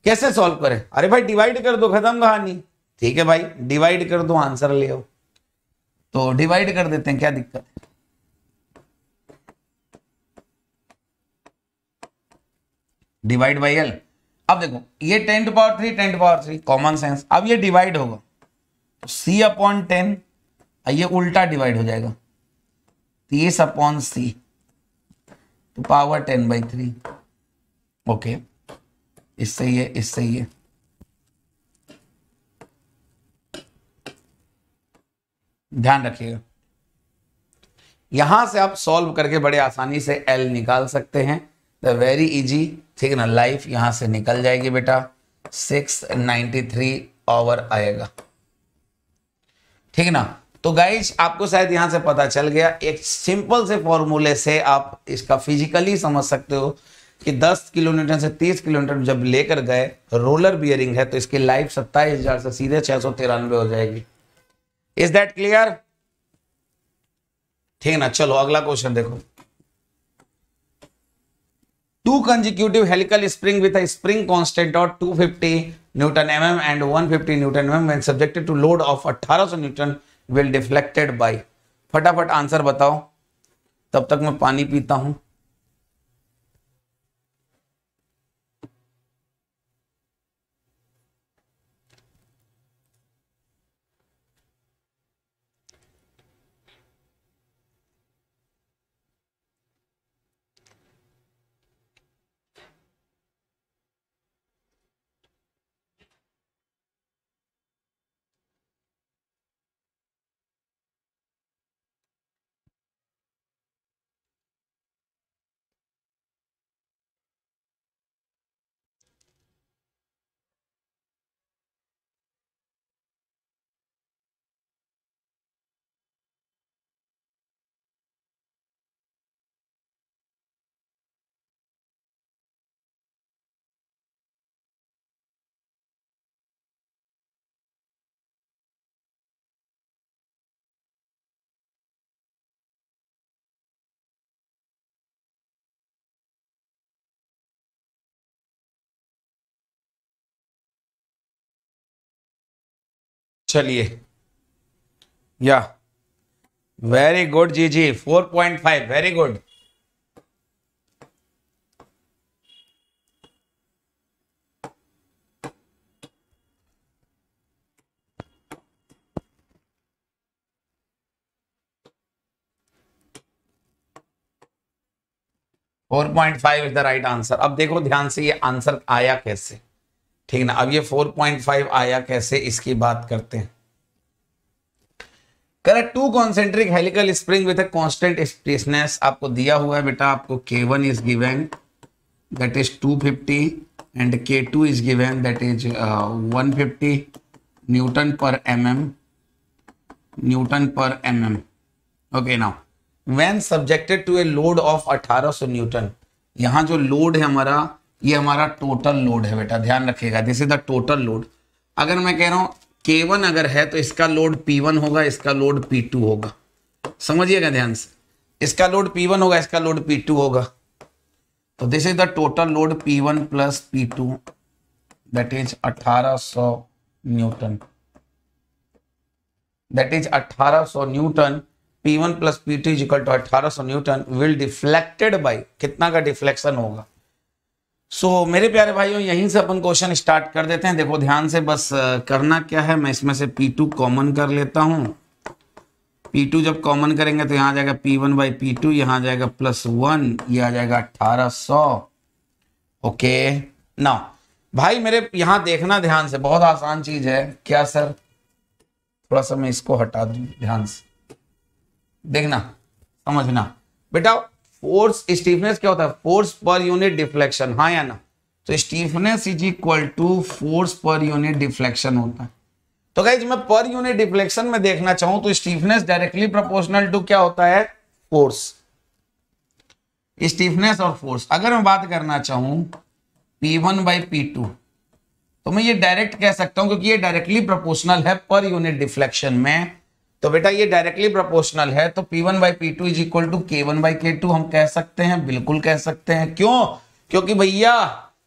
कैसे सॉल्व करें। अरे भाई डिवाइड कर दो, खत्म कहानी, ठीक है भाई, डिवाइड कर दो, आंसर ले आओ। तो डिवाइड कर देते हैं, क्या दिक्कत है। डिवाइड बाई एल, अब देखो ये ten to power three, ten to power three, common sense. अब ये डिवाइड होगा तो सी अपॉन टेन, ये उल्टा डिवाइड हो जाएगा तीस upon C to power ten by three. Okay, इससे ये इससे ये ध्यान रखिएगा। यहां से आप सॉल्व करके बड़े आसानी से एल निकाल सकते हैं, द वेरी इजी, ठीक है ना। लाइफ यहां से निकल जाएगी बेटा, सिक्स नाइन्टी थ्री आवर आएगा, ठीक है ना। तो गाइज आपको शायद यहां से पता चल गया, एक सिंपल से फॉर्मूले से आप इसका फिजिकली समझ सकते हो कि दस किलोमीटर से तीस किलोमीटर जब लेकर गए, रोलर बियरिंग है, तो इसकी लाइफ सत्ताईस हजार से सीधे छह सौ तिरानवे हो जाएगी। Is that clear? ठीक ना। चलो अगला क्वेश्चन देखो। Two consecutive helical spring with a spring constant और two fifty newton MM and one fifty newton MM when subjected to load of अठारह सौ न्यूटन विल डिफ्लेक्टेड बाय। फटाफट आंसर बताओ, तब तक मैं पानी पीता हूं। चलिए, या वेरी गुड जी जी, four point five, very good. Four point five is the right answer. अब देखो ध्यान से ये आंसर आया कैसे, ठीक ना। अब ये फोर पॉइंट फाइव आया कैसे, इसकी बात करते हैं। Correct, two concentric helical spring with a constant stiffness आपको दिया हुआ है बेटा। आपको K one is given that is two fifty and K two is given that is one fifty newton per MM, newton per MM. Okay, now when subjected to a load of अठारह सौ Newton, यहां जो load है हमारा, ये हमारा total load है बेटा, ध्यान रखिएगा, this is the total load. अगर मैं कह रहा हूं K वन अगर है तो इसका लोड P वन होगा, इसका लोड P टू होगा। समझिएगा ध्यान से, इसका लोड P वन होगा, इसका लोड P टू होगा। तो this is the total load P one plus P two that is अठारह सौ newton. That is eighteen hundred Newton. P one plus P two is equal to eighteen hundred Newton will deflected by कितना का deflection होगा। सो so, मेरे प्यारे भाइयों यहीं से अपन क्वेश्चन स्टार्ट कर देते हैं। देखो ध्यान से, बस करना क्या है, मैं इसमें से P टू कॉमन कर लेता हूँ। P टू जब कॉमन करेंगे तो यहाँ आ जाएगा P one by P two, यहाँ आ जाएगा प्लस वन, ये आ जाएगा अठारह सौ। ओके ना भाई मेरे, यहाँ देखना ध्यान से, बहुत आसान चीज है। क्या सर, थोड़ा सा मैं इसको हटा दूं, ध्यान से देखना समझना बेटा। फोर्स स्टीफनेस क्या होता है, फोर्स पर यूनिट डिफ्लेक्शन, हाँ या ना। तो stiffness is equal to force per unit deflection होता है। तो गाइस मैं पर यूनिट डिफ्लेक्शन में देखना चाहूं तो स्टीफनेस डायरेक्टली प्रोपोर्शनल टू क्या होता है, फोर्स। स्टीफनेस और फोर्स अगर मैं बात करना चाहूं P one by P two, तो मैं ये डायरेक्ट कह सकता हूं क्योंकि ये डायरेक्टली प्रोपोर्शनल है पर यूनिट डिफ्लेक्शन में। तो बेटा ये डायरेक्टली प्रोपोर्शनल है, तो P one by P two is equal to K one by K two हम कह सकते हैं, बिल्कुल कह सकते हैं। क्यों, क्योंकि भैया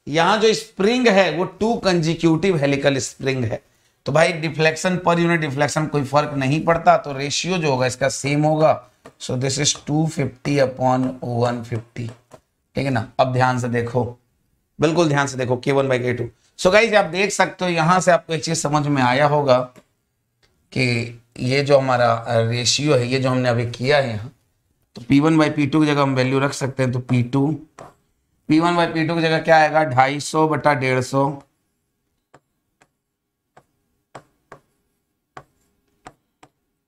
यहाँ जो स्प्रिंग है वो टू कंजिक्यूटिव हेलिकल स्प्रिंग है। तो भाई डिफ्लेक्शन पर यूनिट डिफ्लेक्शन कोई फर्क नहीं पड़ता, तो रेशियो जो होगा इसका सेम होगा। So this is two fifty upon one fifty, ठीक है ना। अब ध्यान से देखो, बिल्कुल ध्यान से देखो, K one by K two. So guys आप देख सकते हो, यहाँ से आपको एक चीज समझ में आया होगा कि ये जो हमारा रेशियो है, ये जो हमने अभी किया है यहाँ, तो P one by P two की जगह हम वैल्यू रख सकते हैं। तो P two P one by P two की जगह क्या आएगा, ढाई सौ बटा डेढ़ सौ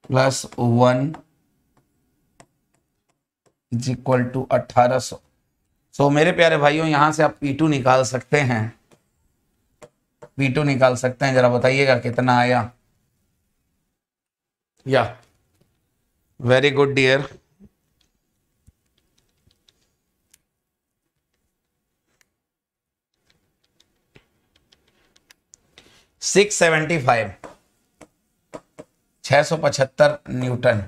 plus one is equal to अठारह सौ। सो मेरे प्यारे भाइयों यहाँ से आप पी टू निकाल सकते हैं, P टू निकाल सकते हैं। जरा बताइएगा कितना आया। या very good dear, six seventy five, छह सौ पचहत्तर न्यूटन।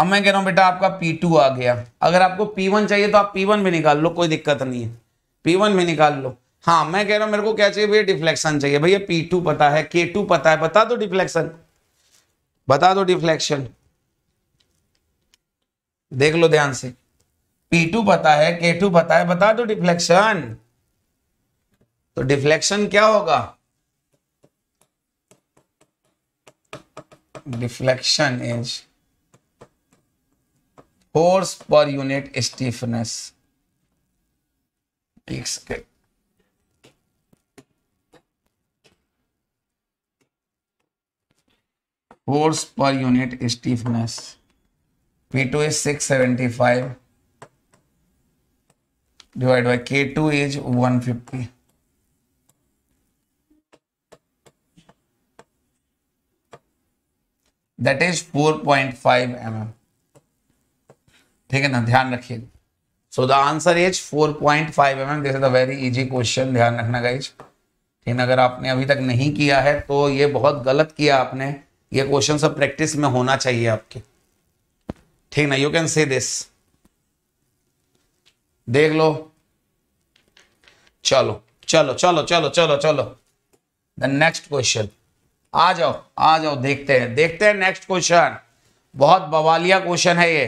अब मैं कह रहा हूं बेटा आपका P टू आ गया। अगर आपको P वन चाहिए तो आप P वन भी निकाल लो, कोई दिक्कत नहीं है, P वन भी निकाल लो। हाँ मैं कह रहा हूं मेरे को क्या चाहिए भैया, डिफ्लेक्शन चाहिए। भैया P टू पता है, K टू पता है, बता दो डिफ्लेक्शन, बता दो डिफ्लेक्शन। देख लो ध्यान से, P टू पता है, K टू पता है, बता दो डिफ्लेक्शन। तो डिफ्लेक्शन क्या होगा, deflection is force per unit stiffness. एक second, force per unit stiffness P two is six seventy five divide by K two is one fifty. That is four point five M M, ठीक है ना, ध्यान रखिए। So the answer is four point five M M. This is a very easy question, ध्यान रखना guys. लेकिन अगर आपने अभी तक नहीं किया है तो ये बहुत गलत किया आपने। ये क्वेश्चन सब प्रैक्टिस में होना चाहिए आपके, ठीक ना। यू कैन से दिस, देख लो। चलो चलो चलो चलो चलो चलो द नेक्स्ट क्वेश्चन, आ जाओ आ जाओ, देखते हैं देखते हैं नेक्स्ट क्वेश्चन। बहुत बवालिया क्वेश्चन है ये,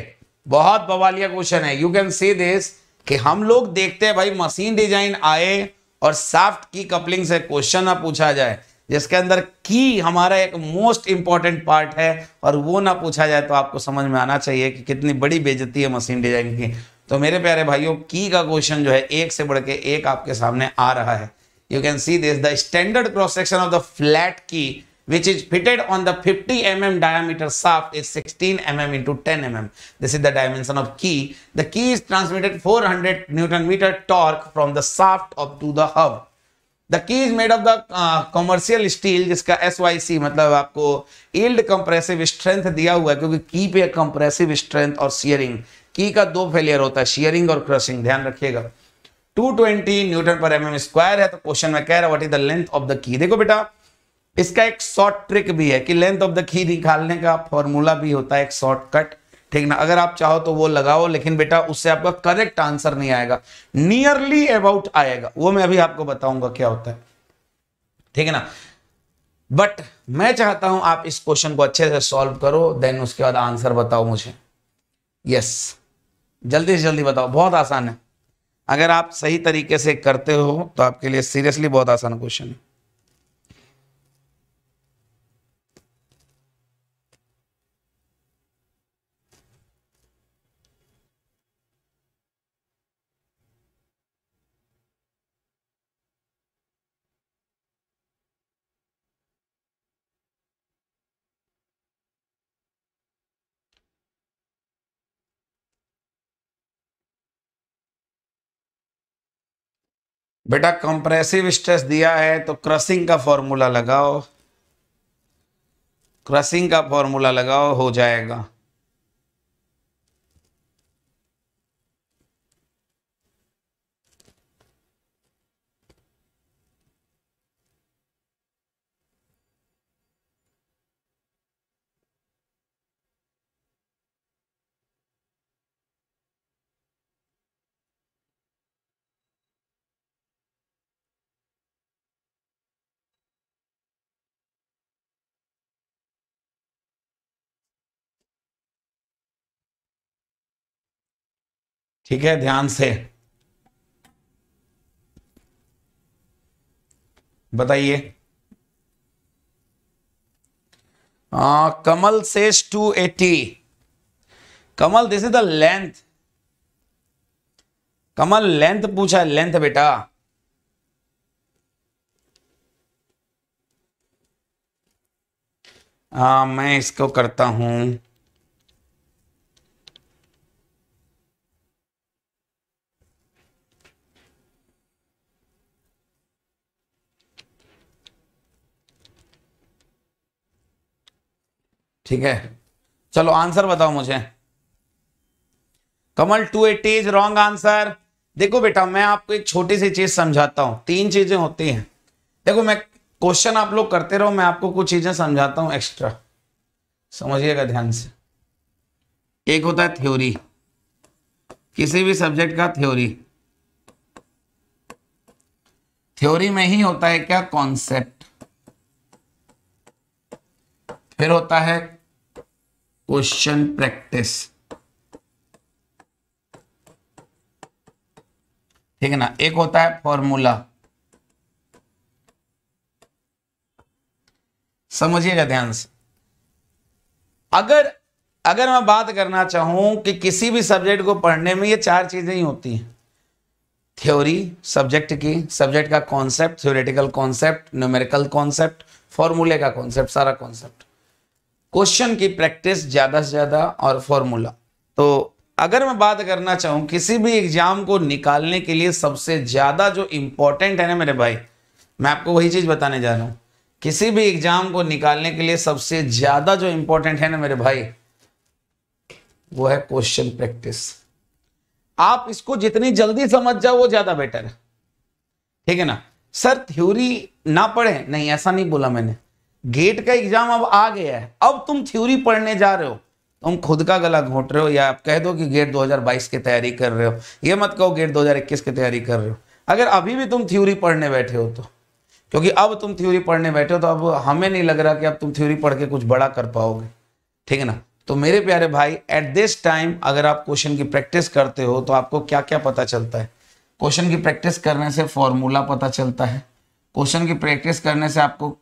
बहुत बवालिया क्वेश्चन है। यू कैन से दिस कि हम लोग देखते हैं भाई मशीन डिजाइन आए और शाफ्ट की कपलिंग से क्वेश्चन ना पूछा जाए, जिसके अंदर की हमारा एक मोस्ट इंपॉर्टेंट पार्ट है, और वो ना पूछा जाए। तो आपको समझ में आना चाहिए कि कितनी बड़ी बेइज्जती है मशीन डिजाइन की। तो मेरे प्यारे भाइयों की का क्वेश्चन जो है एक से बढ़ के एक आपके सामने आ रहा है। You can see this, the standard cross section of the flat key which is fitted on the fifty millimeter diameter shaft is sixteen millimeters into ten millimeters. This is the dimension of key. The key is transmitted four hundred newton meter torque from the shaft up to the hub. The key is made of the uh, commercial steel जिसका S Y C मतलब आपको yield compressive strength दिया हुआ है, क्योंकि की पे compressive strength और shearing, की का दो फेलियर होता है, shearing और crushing, ध्यान रखिएगा। टू ट्वेंटी न्यूटन पर एम एम स्क्वायर है। तो क्वेश्चन में कह रहा है what is the length of the key. देखो बेटा इसका एक शॉर्ट ट्रिक भी है कि लेंथ ऑफ द की निकालने का फॉर्मूला भी होता है एक शॉर्टकट, ठीक ना। अगर आप चाहो तो वो लगाओ, लेकिन बेटा उससे आपका करेक्ट आंसर नहीं आएगा, नियरली अबाउट आएगा, वो मैं अभी आपको बताऊंगा क्या होता है, ठीक है ना। बट मैं चाहता हूं आप इस क्वेश्चन को अच्छे से सॉल्व करो, देन उसके बाद आंसर बताओ मुझे। यस, जल्दी से जल्दी बताओ, बहुत आसान है। अगर आप सही तरीके से करते हो तो आपके लिए सीरियसली बहुत आसान क्वेश्चन है। बेटा कंप्रेसिव स्ट्रेस दिया है तो क्रशिंग का फॉर्मूला लगाओ, क्रशिंग का फॉर्मूला लगाओ, हो जाएगा। ठीक है, ध्यान से बताइए। Kamal says two eighty. Kamal, this is the length. Kamal length पूछा है, लेंथ बेटा। आ, मैं इसको करता हूं ठीक है। चलो आंसर बताओ मुझे। Kamal two eighty is wrong answer. देखो बेटा मैं आपको एक छोटी सी चीज समझाता हूं, तीन चीजें होती हैं। देखो मैं क्वेश्चन आप लोग करते रहो, मैं आपको कुछ चीजें समझाता हूं एक्स्ट्रा, समझिएगा ध्यान से। एक होता है थ्योरी, किसी भी सब्जेक्ट का थ्योरी। थ्योरी में ही होता है क्या, कॉन्सेप्ट। फिर होता है क्वेश्चन प्रैक्टिस, ठीक है ना। एक होता है फॉर्मूला, समझिएगा ध्यान से। अगर अगर मैं बात करना चाहूं कि किसी भी सब्जेक्ट को पढ़ने में ये चार चीजें ही होती हैं, थ्योरी सब्जेक्ट की, सब्जेक्ट का concept, theoretical concept, numerical concept, फॉर्मूले का कॉन्सेप्ट, सारा कॉन्सेप्ट, क्वेश्चन की प्रैक्टिस ज्यादा से ज्यादा, और फॉर्मूला। तो अगर मैं बात करना चाहूं किसी भी एग्जाम को निकालने के लिए सबसे ज्यादा जो इंपॉर्टेंट है ना मेरे भाई, मैं आपको वही चीज बताने जा रहा हूं। किसी भी एग्जाम को निकालने के लिए सबसे ज्यादा जो इंपॉर्टेंट है ना मेरे भाई, वो है क्वेश्चन प्रैक्टिस। आप इसको जितनी जल्दी समझ जाओ वो ज्यादा बेटर है, ठीक है ना। सर थ्योरी ना पढ़े, नहीं ऐसा नहीं बोला मैंने। गेट का एग्जाम अब आ गया है, अब तुम थ्योरी पढ़ने जा रहे हो, तुम खुद का गला घोंट रहे हो, या आप कह दो कि गेट दो हज़ार बाईस की तैयारी कर रहे हो, ये मत कहो गेट दो हज़ार इक्कीस की तैयारी कर रहे हो। अगर अभी भी तुम थ्योरी पढ़ने बैठे हो तो, क्योंकि अब तुम थ्योरी पढ़ने बैठे हो तो अब हमें नहीं लग रहा कि अब तुम थ्योरी पढ़ के कुछ बड़ा कर पाओगे, ठीक है ना। तो मेरे प्यारे भाई एट दिस टाइम अगर आप क्वेश्चन की प्रैक्टिस करते हो तो आपको क्या क्या पता चलता है। क्वेश्चन की प्रैक्टिस करने से फॉर्मूला पता चलता है, क्वेश्चन की प्रैक्टिस करने से आपको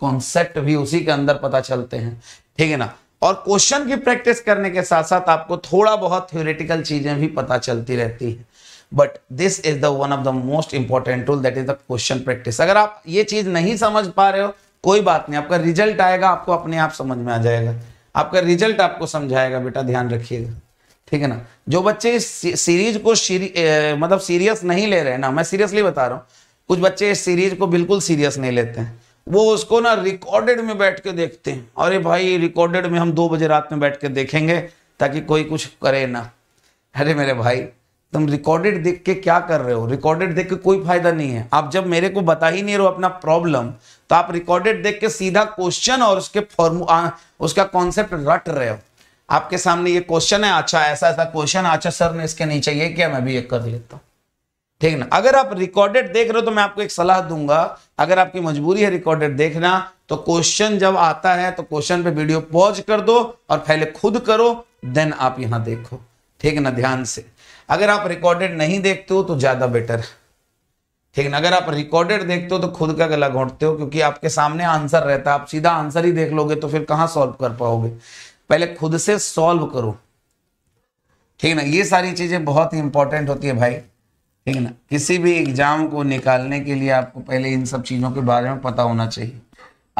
कॉन्सेप्ट भी उसी के अंदर पता चलते हैं, ठीक है ना। और क्वेश्चन की प्रैक्टिस करने के साथ साथ आपको थोड़ा बहुत थ्योरेटिकल चीजें भी पता चलती रहती है। But this is the one of the most important tool, that is the question practice. अगर आप ये चीज नहीं समझ पा रहे हो कोई बात नहीं, आपका रिजल्ट आएगा, आपको अपने आप समझ में आ जाएगा, आपका रिजल्ट आपको समझाएगा बेटा, ध्यान रखिएगा, ठीक है ना। जो बच्चे इस सीरीज को सीरी, ए, मतलब सीरियस नहीं ले रहे हैं ना, मैं सीरियसली बता रहा हूँ, कुछ बच्चे इस सीरीज को बिल्कुल सीरियस नहीं लेते हैं, वो उसको ना रिकॉर्डेड में बैठ के देखते हैं। अरे भाई रिकॉर्डेड में हम दो बजे रात में बैठ के देखेंगे ताकि कोई कुछ करे ना। अरे मेरे भाई तुम रिकॉर्डेड देख के क्या कर रहे हो? रिकॉर्डेड देख के कोई फायदा नहीं है। आप जब मेरे को बता ही नहीं रहे हो अपना प्रॉब्लम, तो आप रिकॉर्डेड देख के सीधा क्वेश्चन और उसके फॉर्मूला उसका कॉन्सेप्ट रट रहे हो। आपके सामने ये क्वेश्चन है, अच्छा ऐसा ऐसा क्वेश्चन, अच्छा सर ने इसके नीचे ये किया, मैं भी ये कर लेता हूँ, ठीक ना। अगर आप रिकॉर्डेड देख रहे हो तो मैं आपको एक सलाह दूंगा, अगर आपकी मजबूरी है रिकॉर्डेड देखना तो क्वेश्चन जब आता है तो क्वेश्चन पे वीडियो पॉज कर दो और पहले खुद करो, देन आप यहाँ देखो, ठीक ना, ध्यान से। अगर आप रिकॉर्डेड नहीं देखते हो तो ज्यादा बेटर है, ठीक ना। अगर आप रिकॉर्डेड देखते हो तो खुद का गला घोंटते हो, क्योंकि आपके सामने आंसर रहता है, आप सीधा आंसर ही देख लोगे तो फिर कहाँ सॉल्व कर पाओगे। पहले खुद से सॉल्व करो, ठीक ना। ये सारी चीजें बहुत ही इंपॉर्टेंट होती है भाई, ठीक ना। किसी भी एग्जाम को निकालने के लिए आपको पहले इन सब चीजों के बारे में पता होना चाहिए।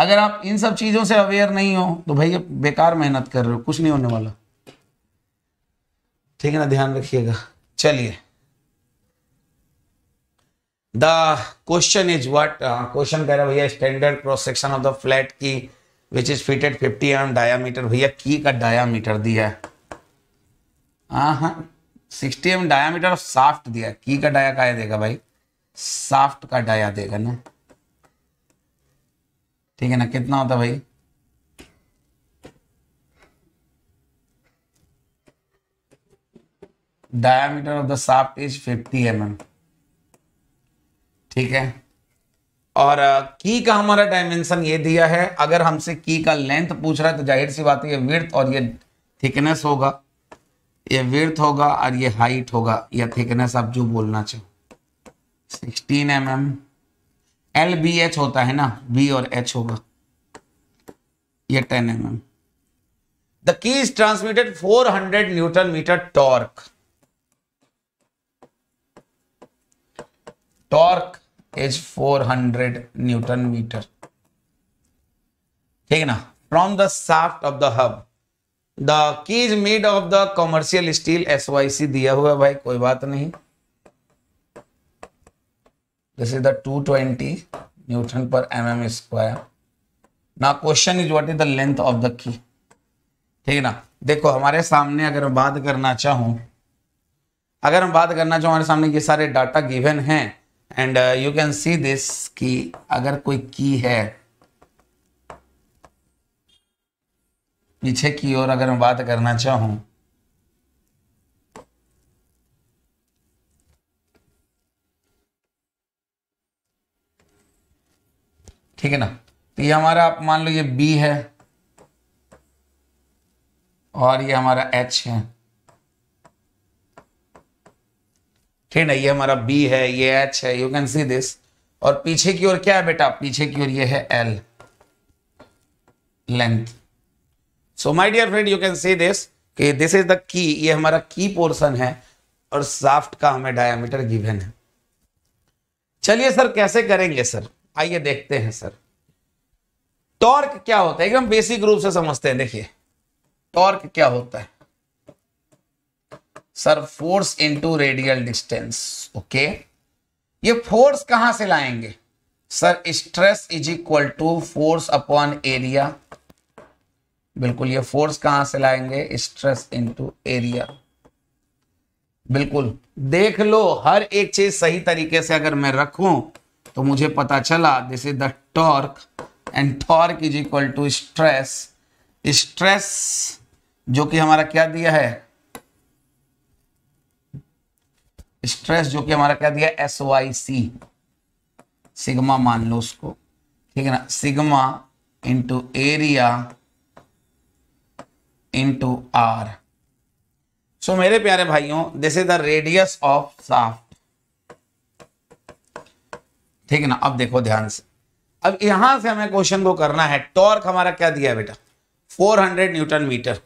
अगर आप इन सब चीजों से अवेयर नहीं हो तो भैया बेकार मेहनत कर रहे हो, कुछ नहीं होने वाला, ठीक है ना, ध्यान रखिएगा। चलिए, the question is what, question कह रहा है भैया standard cross section of the flat key which is fitted fifty M M diameter. भैया की का डायामीटर दिया है, हाँ sixty M M diameter of shaft दिया। की का डाया क्या देगा भाई? साफ्ट का डाया देगा ना, ठीक है ना। कितना होता भाई? Diameter of the shaft is fifty M M, ठीक है। और की का हमारा डायमेंशन ये दिया है। अगर हमसे की का लेंथ पूछ रहा है तो जाहिर सी बात है ये विड्थ और ये थिकनेस होगा, ये विड्थ होगा और ये हाइट होगा या थिकनेस, आप जो बोलना चाहो। Sixteen M M, L B H होता है ना, बी और एच होगा। ये ten M M. The key is transmitted four hundred newton metre torque. Torque is four hundred newton metre, ठीक है ना। From the shaft of the hub. The key is made of the commercial steel, S Y C दिया हुआ भाई, कोई बात नहीं। This is the two twenty newton पर एम एम स्क्वायर। ना question is what is the length of the key, ठीक है ना। देखो हमारे सामने अगर बात करना चाहूँ अगर हम बात करना चाहूँ हमारे सामने ये सारे डाटा गिवन हैं and you can see this कि अगर कोई की है, पीछे की ओर अगर मैं बात करना चाहूँ, ठीक है ना, तो ये हमारा, आप मान लो ये B है और ये हमारा H है, ठीक है। ये हमारा B है, ये H है, यू कैन सी दिस। और पीछे की ओर क्या है बेटा? पीछे की ओर ये है L, length. So my dear friend, you can see this कि दिस इज द की, ये हमारा की पोर्शन है और शाफ्ट का हमें डायमीटर गिवन है। चलिए सर, कैसे करेंगे सर? आइए देखते हैं सर। टॉर्क क्या होता है, एकदम बेसिक रूप से समझते हैं। देखिए टॉर्क क्या होता है sir? Force into radial distance. Okay, ये फोर्स कहां से लाएंगे sir? Stress is equal to force upon area. बिल्कुल, ये फोर्स कहां से लाएंगे? Stress into area. बिल्कुल, देख लो हर एक चीज सही तरीके से अगर मैं रखूं तो मुझे पता चला। This is the torque and torque is equal to stress. Stress जो कि हमारा क्या दिया है? स्ट्रेस जो कि हमारा क्या दिया? एस वाई सी, सिग्मा मान लो उसको, ठीक है ना। Sigma into area into R. So मेरे प्यारे भाइयों, this is the radius of shaft, ठीक है ना। अब देखो ध्यान से, अब यहां से हमें क्वेश्चन को करना है। टॉर्क हमारा क्या दिया है बेटा? Four hundred newton metre.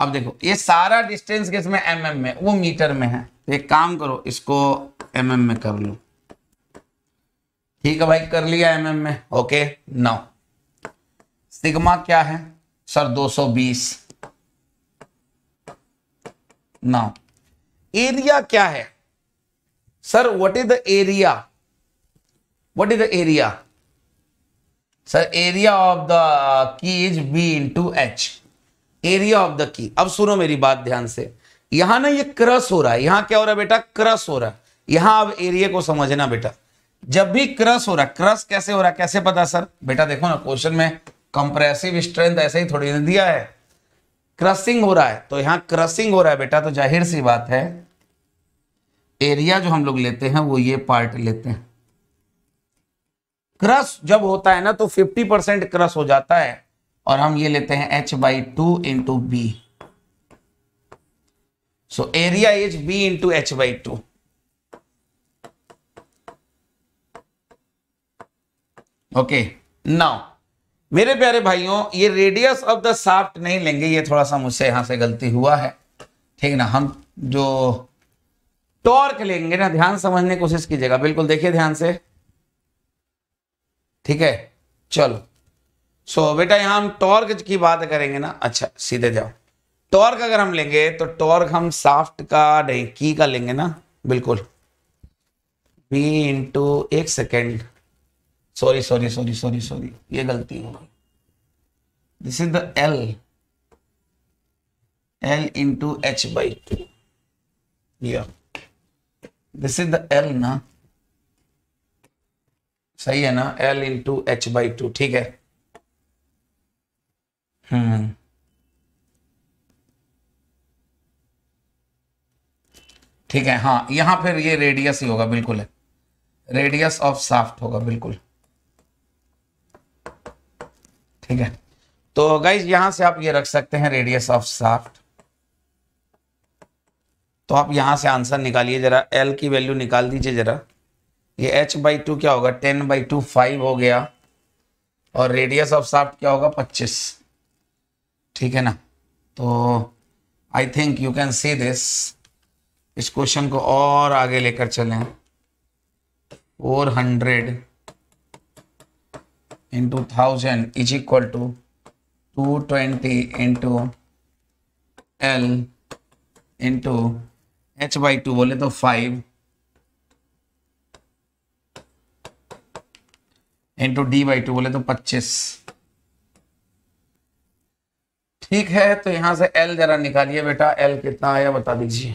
अब देखो ये सारा डिस्टेंस किस में? एम एम में, वो मीटर में है। तो एक काम करो, इसको एम एम में कर लो, ठीक है भाई, कर लिया एम एम में। ओके, नाउ सिग्मा क्या है sir? Two twenty. Now area क्या है sir? What is the area? What is the area sir? Area of the key is B into H. Area of the key. अब सुनो मेरी बात ध्यान से, यहां ना ये क्रस हो रहा है, यहां क्या हो रहा है बेटा, क्रस हो रहा है। यहां अब एरिया को समझना बेटा, जब भी क्रस हो रहा है, क्रस कैसे हो रहा है कैसे पता सर, बेटा देखो ना क्वेश्चन में कंप्रेसिव स्ट्रेंथ ऐसे ही थोड़ी ने दिया है, क्रसिंग हो रहा है, तो यहां क्रसिंग हो रहा है बेटा, तो जाहिर सी बात है एरिया जो हम लोग लेते हैं वो ये पार्ट लेते हैं। क्रस जब होता है ना तो फिफ्टी परसेंट क्रस हो जाता है और हम ये लेते हैं h by two into B, so area is B into H by two. Okay now मेरे प्यारे भाइयों, ये रेडियस ऑफ द शाफ्ट नहीं लेंगे, ये थोड़ा सा मुझसे यहां से गलती हुआ है, ठीक ना, हम जो टॉर्क लेंगे ना, ध्यान समझने की कोशिश कीजिएगा, बिल्कुल देखिए ध्यान से, ठीक है। चलो सो so, बेटा यहां हम टॉर्क की बात करेंगे ना, अच्छा सीधे जाओ, टॉर्क अगर हम लेंगे तो टॉर्क हम शाफ्ट का नहीं की का लेंगे ना, बिल्कुल बी इंटू, एक second sorry sorry sorry sorry sorry ये गलती हो गई, this is the L, L into H by two, this is the L ना, सही है ना, L into H by two, ठीक है। हम्म ठीक है, हाँ यहां फिर ये रेडियस ही होगा, बिल्कुल है रेडियस ऑफ शाफ्ट होगा, बिल्कुल ठीक है। तो गाइज यहां से आप ये रख सकते हैं रेडियस ऑफ शाफ्ट, तो आप यहां से आंसर निकालिए जरा, एल की वैल्यू निकाल दीजिए जरा, ये एच बाई टू क्या होगा, टेन बाई टू फाइव हो गया, और रेडियस ऑफ शाफ्ट क्या होगा, पच्चीस, ठीक है ना। तो I think you can see this, इस क्वेश्चन को और आगे लेकर चलें, four hundred into thousand is equal to two twenty into L into H by two बोले तो five into D by two बोले तो पच्चीस, ठीक है। तो यहां से एल जरा निकालिए बेटा, एल कितना आया बता दीजिए,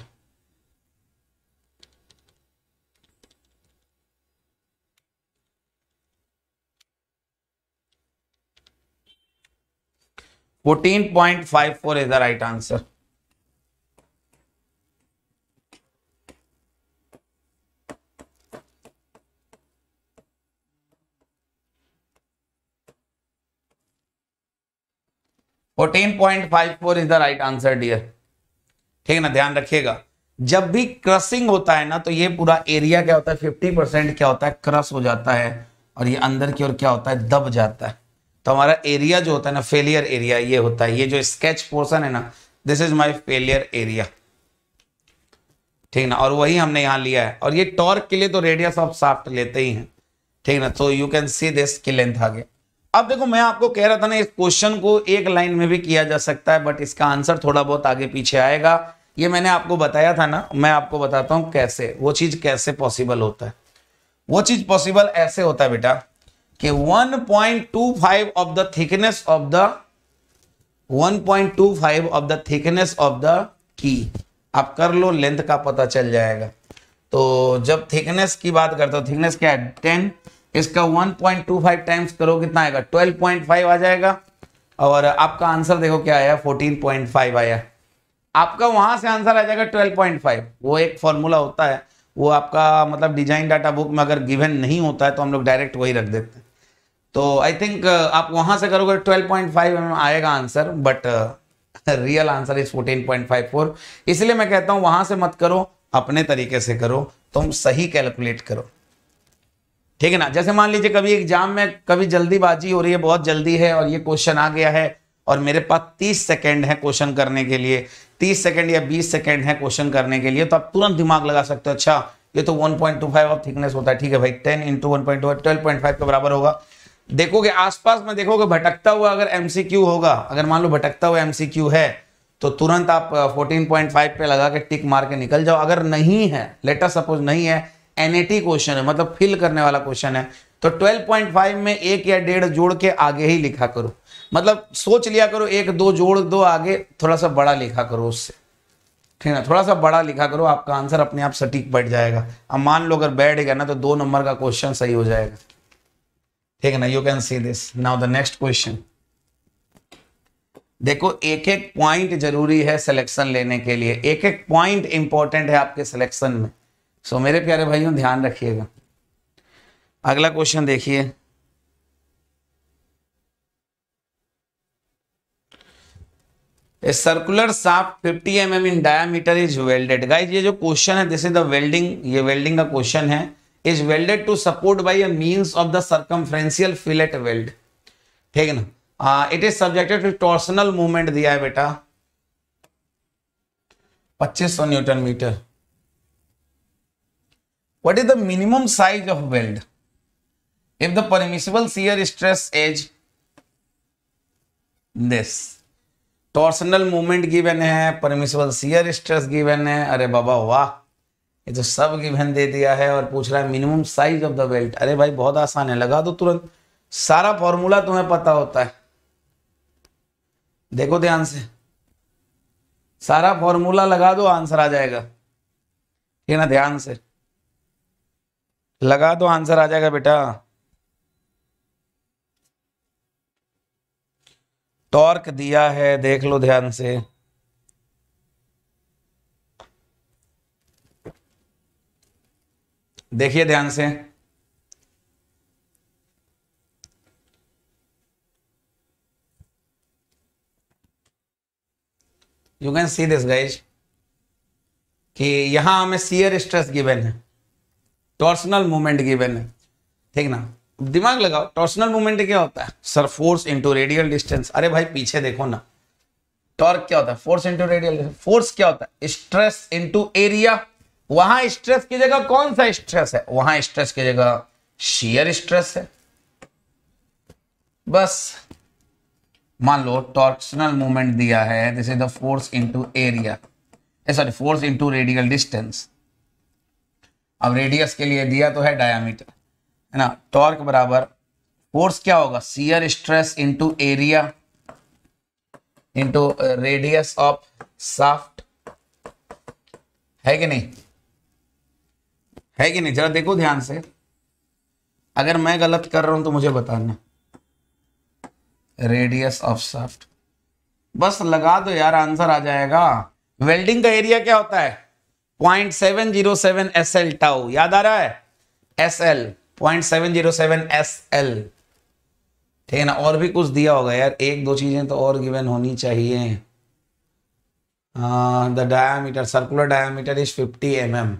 fourteen point five four is the right answer. Fourteen point five four is the right answer dear, ठीक है ना। ध्यान रखिएगा जब भी क्रसिंग होता है ना तो ये पूरा एरिया क्या होता है, फिफ्टी परसेंट क्या होता है, क्रस हो जाता है, और ये अंदर की ओर क्या होता है, दब जाता है। तो हमारा एरिया जो होता है ना, फेलियर एरिया ये होता है, ये जो स्केच पोर्शन है ना, this is my failure area, ठीक ना, और वही हमने यहाँ लिया है। और ये टॉर्क के लिए तो रेडियस ऑफ शाफ्ट लेते ही हैं, ठीक ना। तो यू कैन सी दिस की लेंथ आगे। अब देखो मैं आपको कह रहा था ना, इस क्वेश्चन को एक लाइन में भी किया जा सकता है, बट इसका आंसर थोड़ा बहुत आगे पीछे आएगा, ये मैंने आपको बताया था ना। मैं आपको बताता हूँ कैसे वो चीज कैसे पॉसिबल होता है। वो चीज पॉसिबल ऐसे होता है बेटा कि one point two five of the thickness of the one point two five of the thickness of the key, आप कर लो, लेंथ का पता चल जाएगा। तो जब थिकनेस की बात करते हो, थिकनेस क्या है टेन, इसका one point two five times करो कितना आएगा, ट्वेल्व पॉइंट फाइव आ जाएगा। और आपका आंसर देखो क्या आया, फोर्टीन पॉइंट फाइव आया, आपका वहां से आंसर आ जाएगा ट्वेल्व पॉइंट फाइव। वो एक फॉर्मूला होता है, वो आपका मतलब डिजाइन डाटा बुक में अगर गिवन नहीं होता है तो हम लोग डायरेक्ट वही रख देते हैं। तो आई थिंक आप वहां से करोगे ट्वेल्व पॉइंट फाइव में आएगा answer, but real answer is fourteen point five four. इसलिए मैं कहता हूं वहां से मत करो, अपने तरीके से करो, तुम सही कैलकुलेट करो, ठीक है ना। जैसे मान लीजिए कभी एग्जाम में कभी जल्दीबाजी हो रही है, बहुत जल्दी है और ये क्वेश्चन आ गया है और मेरे पास तीस सेकेंड है क्वेश्चन करने के लिए, तीस सेकेंड या बीस सेकेंड है क्वेश्चन करने के लिए, तो आप तुरंत दिमाग लगा सकते हो। अच्छा ये तो one point two five of thickness होता है, ठीक है भाई, ten into one point two twelve point five के बराबर होगा। देखोगे आसपास में, देखोगे भटकता हुआ अगर एमसीक्यू होगा, अगर मान लो भटकता हुआ एमसीक्यू है तो तुरंत आप फोर्टीन पॉइंट फाइव पे लगा के टिक मार के निकल जाओ। अगर नहीं है, लेटर सपोज नहीं है, एनएटी क्वेश्चन है, मतलब फिल करने वाला क्वेश्चन है, तो बारह पॉइंट पाँच में एक या डेढ़ जोड़ के आगे ही लिखा करो, मतलब सोच लिया करो एक दो जोड़ दो आगे, थोड़ा सा बड़ा लिखा करो उससे, ठीक ना, थोड़ा सा बड़ा लिखा करो, आपका आंसर अपने आप सटीक बैठ जाएगा। अब मान लो अगर बैठ गया ना तो दो नंबर का क्वेश्चन सही हो जाएगा, ठीक है ना। You can see this now the next question. देखो एक एक पॉइंट जरूरी है सिलेक्शन लेने के लिए, एक एक पॉइंट इंपॉर्टेंट है आपके सिलेक्शन में। सो so, मेरे प्यारे भाइयों ध्यान रखिएगा। अगला क्वेश्चन देखिए, a circular shaft fifty M M in diameter is welded. Guys ये जो क्वेश्चन है दिस इज द वेल्डिंग, ये वेल्डिंग का क्वेश्चन है। Is welded to support by a means of the circumferential fillet weld, ठीक है ना। It is subjected to torsional movement दिया है बेटा पच्चीस सौ newton metre. What is the minimum size of weld if the permissible shear stress is this. Torsional movement given है, permissible shear stress given है, अरे बाबा वाह, ये तो सब गिवन दे दिया है और पूछ रहा है minimum size of the weld. अरे भाई बहुत आसान है, लगा दो तुरंत, सारा फॉर्मूला तुम्हें पता होता है। देखो ध्यान से, सारा फॉर्मूला लगा दो आंसर आ जाएगा, ठीक ना। ध्यान से लगा दो आंसर आ जाएगा बेटा। टॉर्क दिया है, देख लो ध्यान से, देखिए ध्यान से, you can see this guys कि यहां हमें शियर स्ट्रेस गिवन है, टॉर्सनल मूवमेंट गिवन है, ठीक ना। दिमाग लगाओ, टॉर्सनल मूवमेंट क्या होता है? Sir force into radial distance. अरे भाई पीछे देखो ना, टॉर्क क्या होता है? Force into radial distance. Force क्या होता है? Stress into area. वहां स्ट्रेस की जगह कौन सा स्ट्रेस है? वहां स्ट्रेस की जगह शियर स्ट्रेस है। बस मान लो टॉर्सनल मूवमेंट दिया है, this is the force into area, sorry force into radial distance. अब रेडियस के लिए दिया तो है डायमीटर, है ना। टॉर्क बराबर फोर्स क्या होगा? Shear stress into area into radius of shaft, है कि नहीं, है कि नहीं? जरा देखो ध्यान से, अगर मैं गलत कर रहा हूं तो मुझे बताना। रेडियस ऑफ शाफ्ट, बस लगा दो यार आंसर आ जाएगा। वेल्डिंग का एरिया क्या होता है? Point seven zero seven SL tau, याद आ रहा है? SL point seven zero seven SL, ठीक है ना। और भी कुछ दिया होगा यार, एक दो चीजें तो और गिवन होनी चाहिए। The diameter, circular diameter is fifty M M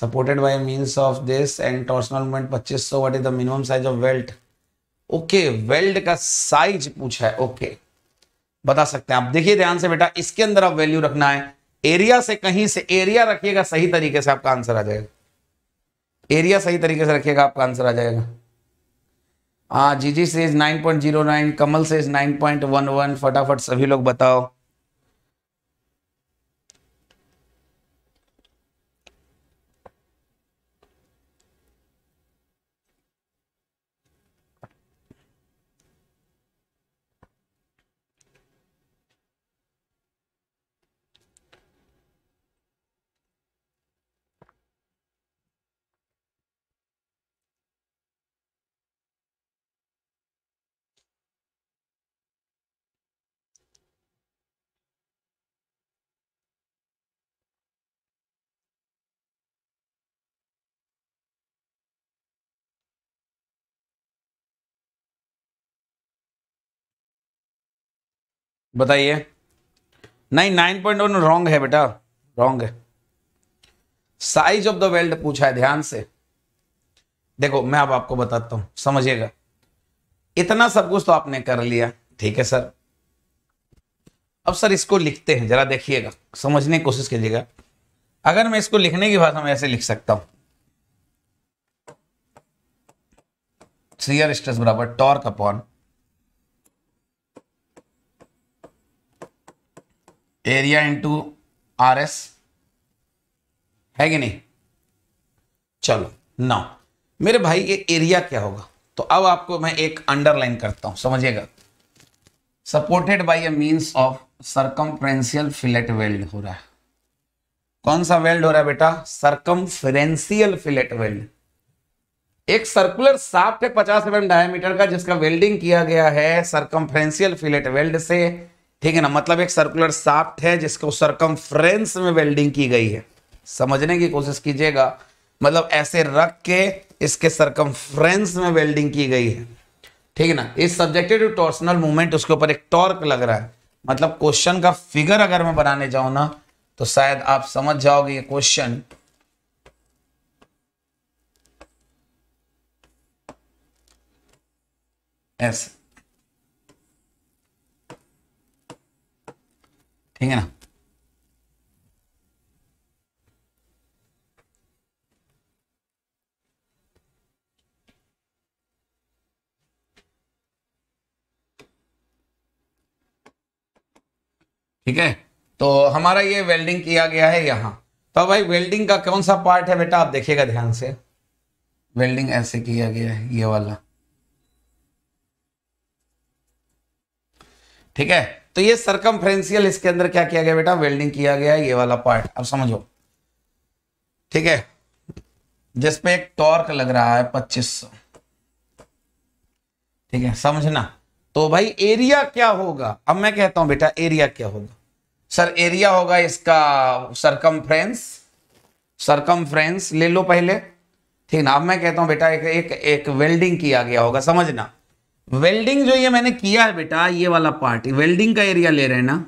supported by means of this and torsional moment पच्चीस सौ। What is the minimum size of weld? Okay okay, weld का साइज पूछा है, ओके okay, बता सकते हैं आप। देखिए ध्यान से बेटा, इसके अंदर आप वैल्यू रखना है, एरिया से कहीं से एरिया रखिएगा सही तरीके से, आपका आंसर आ जाएगा। एरिया सही तरीके से रखिएगा, आपका आंसर आ जाएगा। हाँ जीजी से is nine point zero nine, Kamal से is nine point one one. फटाफट सभी लोग बताओ। बताइए। नहीं नाइन पॉइंट वन रॉन्ग है बेटा, रॉन्ग है। साइज ऑफ द वेल्ड पूछा है, ध्यान से देखो, मैं अब आपको बताता हूं, समझिएगा। इतना सब कुछ तो आपने कर लिया, ठीक है सर। अब सर इसको लिखते हैं, जरा देखिएगा, समझने की कोशिश कीजिएगा। अगर मैं इसको लिखने की भाषा में ऐसे लिख सकता हूं, शियर स्ट्रेस बराबर torque upon area into R S, है कि नहीं। चलो नाउ मेरे भाई ये एरिया क्या होगा? तो अब आपको मैं एक अंडरलाइन करता हूं, समझिएगा। Supported by a means of circumferential fillet weld हो रहा है। कौन सा वेल्ड हो रहा है बेटा? Circumferential fillet weld. एक सर्कुलर साफ्ट है पचास एम डायमीटर का, जिसका वेल्डिंग किया गया है सरकमफ्रेंशियल फिलेट वेल्ड से, ठीक है ना। मतलब एक सर्कुलर साफ्ट है जिसको सरकमफ्रेंस में वेल्डिंग की गई है। समझने की कोशिश कीजिएगा, मतलब ऐसे रख के इसके सरकमफ्रेंस में वेल्डिंग की गई है, ठीक है ना। इस सब्जेक्टेड टू टॉर्सनल मूवमेंट, उसके ऊपर एक टॉर्क लग रहा है। मतलब क्वेश्चन का फिगर अगर मैं बनाने जाऊं ना, तो शायद आप समझ जाओगे ये क्वेश्चन ऐसे, ठीक है ना। ठीक है, तो हमारा ये वेल्डिंग किया गया है यहाँ। तो भाई वेल्डिंग का कौन सा पार्ट है बेटा? आप देखिएगा ध्यान से, वेल्डिंग ऐसे किया गया है ये वाला, ठीक है। तो ये सरकमफ्रेंशियल, इसके अंदर क्या किया गया बेटा? वेल्डिंग किया गया है ये वाला पार्ट। अब समझो, ठीक है, जिसपे एक टॉर्क लग रहा है पच्चीस सौ, ठीक है, समझना। तो भाई एरिया क्या होगा? अब मैं कहता हूं बेटा एरिया क्या होगा? सर एरिया होगा इसका सरकमफ्रेंस, सरकमफ्रेंस ले लो पहले, ठीक ना। अब मैं कहता हूं बेटा एक एक एक वेल्डिंग किया गया होगा, समझना। वेल्डिंग जो ये मैंने किया है बेटा, ये वाला पार्ट वेल्डिंग का एरिया ले रहे हैं ना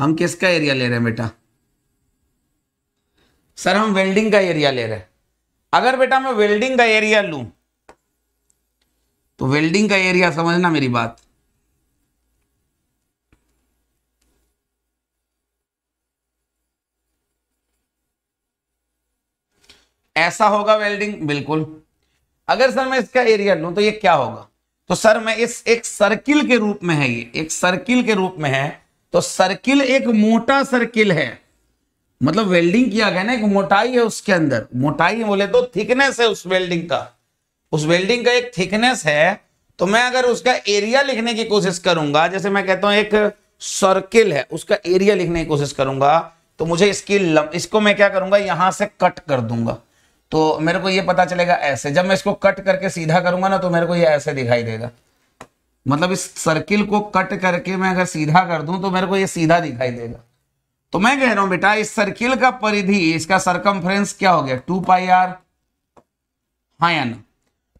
हम। किसका एरिया ले रहे हैं बेटा? सर हम वेल्डिंग का एरिया ले रहे हैं। अगर बेटा मैं वेल्डिंग का एरिया लूं, तो वेल्डिंग का एरिया, समझना मेरी बात, ऐसा होगा वेल्डिंग, बिल्कुल। अगर सर मैं इसका एरिया लूं, तो ये क्या होगा? तो सर मैं इस एक सर्किल के रूप में है, ये एक सर्किल के रूप में है। तो सर्किल एक मोटा सर्किल है, मतलब वेल्डिंग किया गया ना, एक मोटाई है उसके अंदर। मोटाई बोले तो थिकनेस है उस वेल्डिंग का, उस वेल्डिंग का एक थिकनेस है। तो मैं अगर उसका एरिया लिखने की कोशिश करूंगा, जैसे मैं कहता हूं एक सर्किल है, उसका एरिया लिखने की कोशिश करूंगा, तो मुझे इसकी लंब, इसको मैं क्या करूंगा, यहां से कट कर दूंगा। तो मेरे को ये पता चलेगा ऐसे। जब मैं इसको कट करके सीधा करूंगा ना, तो मेरे को ये ऐसे दिखाई देगा। मतलब इस सर्किल को कट करके मैं अगर सीधा कर दूं, तो मेरे को ये सीधा दिखाई देगा। तो मैं कह रहा हूं बेटा इस सर्किल का परिधि, इसका सर्कमफ्रेंस क्या हो गया? टू पाई आर, हाँ या ना?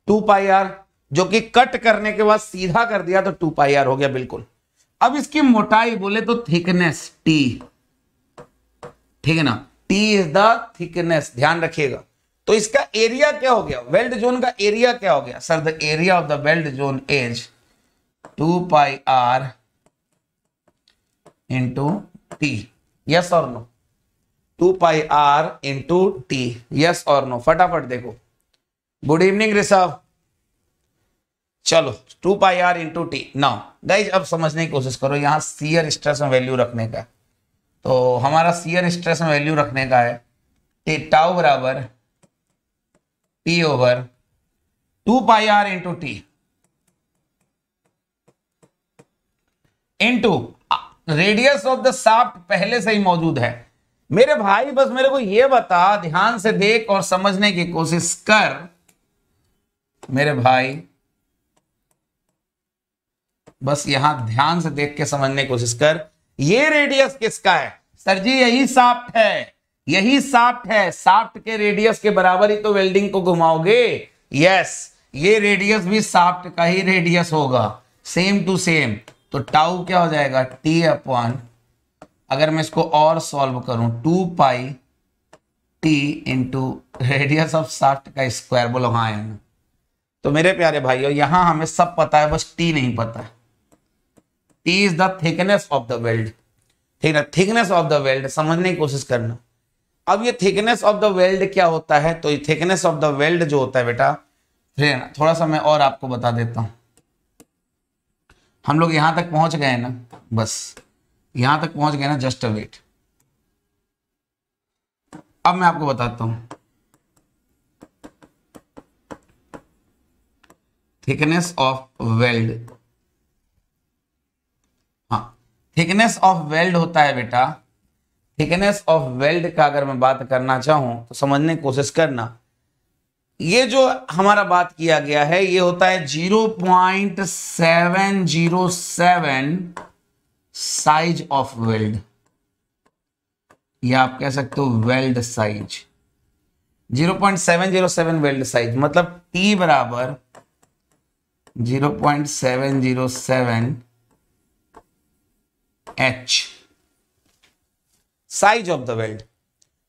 टू पाई आर, जो कि कट करने के बाद सीधा कर दिया तो टू पाई आर हो गया, बिल्कुल। अब इसकी मोटाई बोले तो थिकनेस टी, ठीक है ना, टी इज द थिकनेस, ध्यान रखिएगा। तो इसका एरिया क्या हो गया? वेल्ड जोन का एरिया क्या हो गया? Sir the area of the weld zone is two pi R into T, yes और no? Two pi R into T, yes और नो? फटाफट देखो। गुड इवनिंग ऋषभ, चलो two pi R into T. Now guys अब समझने की कोशिश करो, यहां शियर स्ट्रेस में वैल्यू रखने का, तो हमारा शियर स्ट्रेस में वैल्यू रखने का है टी टाउ बराबर T over two pi R into T into radius of the shaft पहले से ही मौजूद है। मेरे भाई बस मेरे को यह बता, ध्यान से देख और समझने की कोशिश कर मेरे भाई, बस यहां ध्यान से देख के समझने की कोशिश कर, ये रेडियस किसका है? सर जी यही शाफ्ट है, यही शाफ्ट है। शाफ्ट के रेडियस के बराबर ही तो वेल्डिंग को घुमाओगे। यस, ये रेडियस भी शाफ्ट का ही रेडियस होगा, सेम टू सेम। तो टाउ क्या हो जाएगा? टी अपॉन, अगर मैं इसको और सॉल्व करूं, two pi T into radius of shaft का स्क्वायर, बोलो हाँ या ना? तो मेरे प्यारे भाइयों यहां हमें सब पता है, बस टी नहीं पता है। T is the thickness of the weld, ठीक है, थिकनेस ऑफ द वेल्ड, समझने की कोशिश करना। अब ये थिकनेस ऑफ द वेल्ड क्या होता है? तो ये थिकनेस ऑफ द वेल्ड जो होता है बेटा, थोड़ा सा मैं और आपको बता देता हूं। हम लोग यहां तक पहुंच गए ना, बस यहां तक पहुंच गए ना, जस्ट अ वेट। अब मैं आपको बताता हूं थिकनेस ऑफ वेल्ड, हाँ थिकनेस ऑफ वेल्ड होता है बेटा, थिकनेस ऑफ वेल्ड का अगर मैं बात करना चाहूं तो समझने की कोशिश करना, ये जो हमारा बात किया गया है ये होता है zero point seven zero seven size of weld, या आप कह सकते हो weld size, zero point seven zero seven weld size, मतलब T बराबर zero point seven zero seven H size of the weld,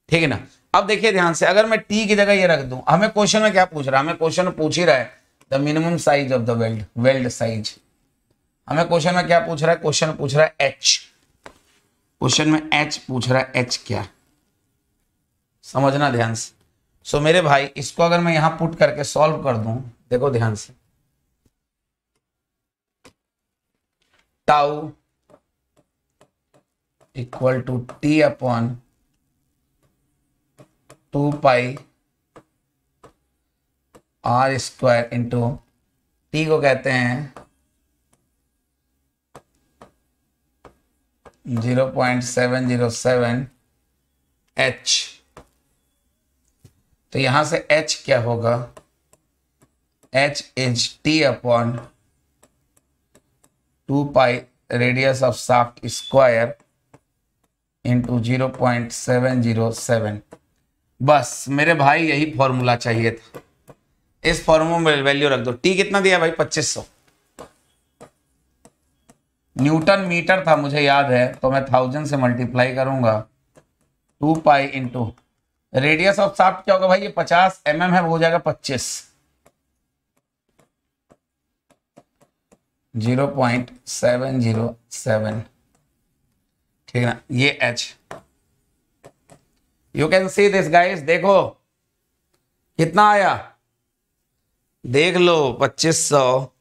ठीक है ना। अब देखिए ध्यान से, अगर मैं T की जगह ये रख दूं, हमें क्वेश्चन में क्या पूछ रहा है, हमें क्वेश्चन में पूछ ही रहा है the minimum size of the weld, weld size. हमें क्वेश्चन में क्या पूछ रहा है, क्वेश्चन पूछ रहा है H, क्वेश्चन में H पूछ रहा है, H क्या, समझना ध्यान से। सो so, मेरे भाई इसको अगर मैं यहां पुट करके सॉल्व कर दूं, देखो ध्यान से, tau equal to T upon two pi R square into T को कहते हैं zero point seven zero seven H, तो यहां से H क्या होगा, H is T upon two pi radius of shaft square into zero point seven zero seven. बस मेरे भाई यही फॉर्मूला चाहिए था, इस फॉर्मूला में वैल्यू रख दो। T कितना दिया भाई, पच्चीस सौ न्यूटन मीटर था मुझे याद है, तो मैं थाउजेंड से मल्टीप्लाई करूंगा, two pi into radius of shaft क्या होगा भाई, ये पचास एम एम है, वो हो जाएगा पच्चीस, zero point seven zero seven, ठीक ना, ये H। You can see this guys, देखो कितना आया, देख लो पच्चीस सौ।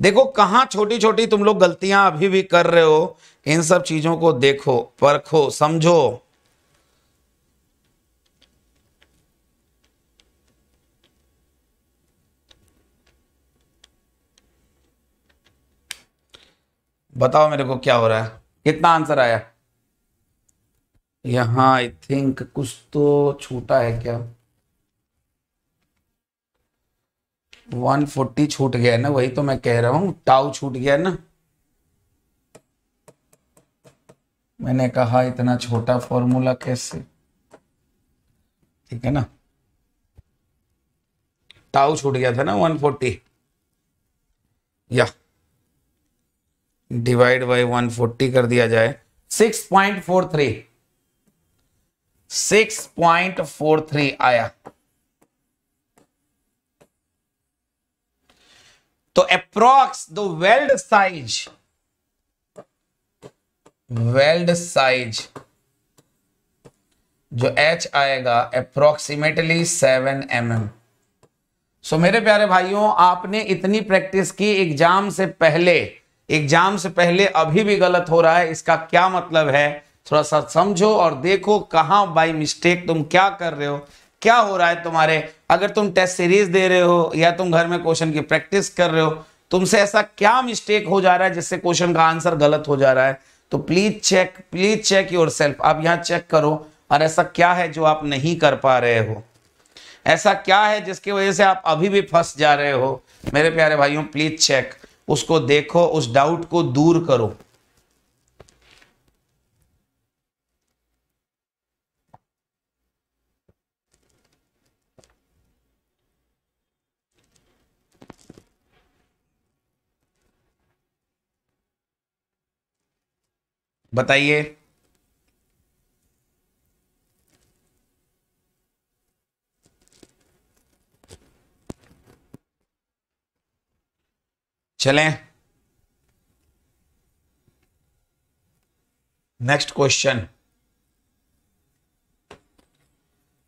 देखो कहाँ छोटी छोटी तुम लोग गलतियां अभी भी कर रहे हो, इन सब चीजों को देखो, परखो, समझो। बताओ मेरे को क्या हो रहा है, कितना आंसर आया यहाँ, आई थिंक कुछ तो छूटा है क्या, एक सौ चालीस छूट गया है ना, वही तो मैं कह रहा हूं, टाउ छूट गया है ना, मैंने कहा इतना छोटा फॉर्मूला कैसे, ठीक है ना, टाउ छूट गया था ना एक सौ चालीस, या डिवाइड बाई एक सौ चालीस कर दिया जाए, six point four three, six point four three आया। तो approx the weld size, weld size जो H आएगा approximately seven M M. So मेरे प्यारे भाइयों, आपने इतनी प्रैक्टिस की एग्जाम से पहले, एग्जाम से पहले अभी भी गलत हो रहा है, इसका क्या मतलब है, थोड़ा सा समझो और देखो कहाँ बाई मिस्टेक तुम क्या कर रहे हो, क्या हो रहा है तुम्हारे। अगर तुम टेस्ट सीरीज दे रहे हो या तुम घर में क्वेश्चन की प्रैक्टिस कर रहे हो, तुमसे ऐसा क्या मिस्टेक हो जा रहा है जिससे क्वेश्चन का आंसर गलत हो जा रहा है, तो please check, please check yourself, आप यहाँ चेक करो, और ऐसा क्या है जो आप नहीं कर पा रहे हो, ऐसा क्या है जिसकी वजह से आप अभी भी फंस जा रहे हो। मेरे प्यारे भाइयों प्लीज चेक, उसको देखो, उस डाउट को दूर करो। बताइए चलें next question.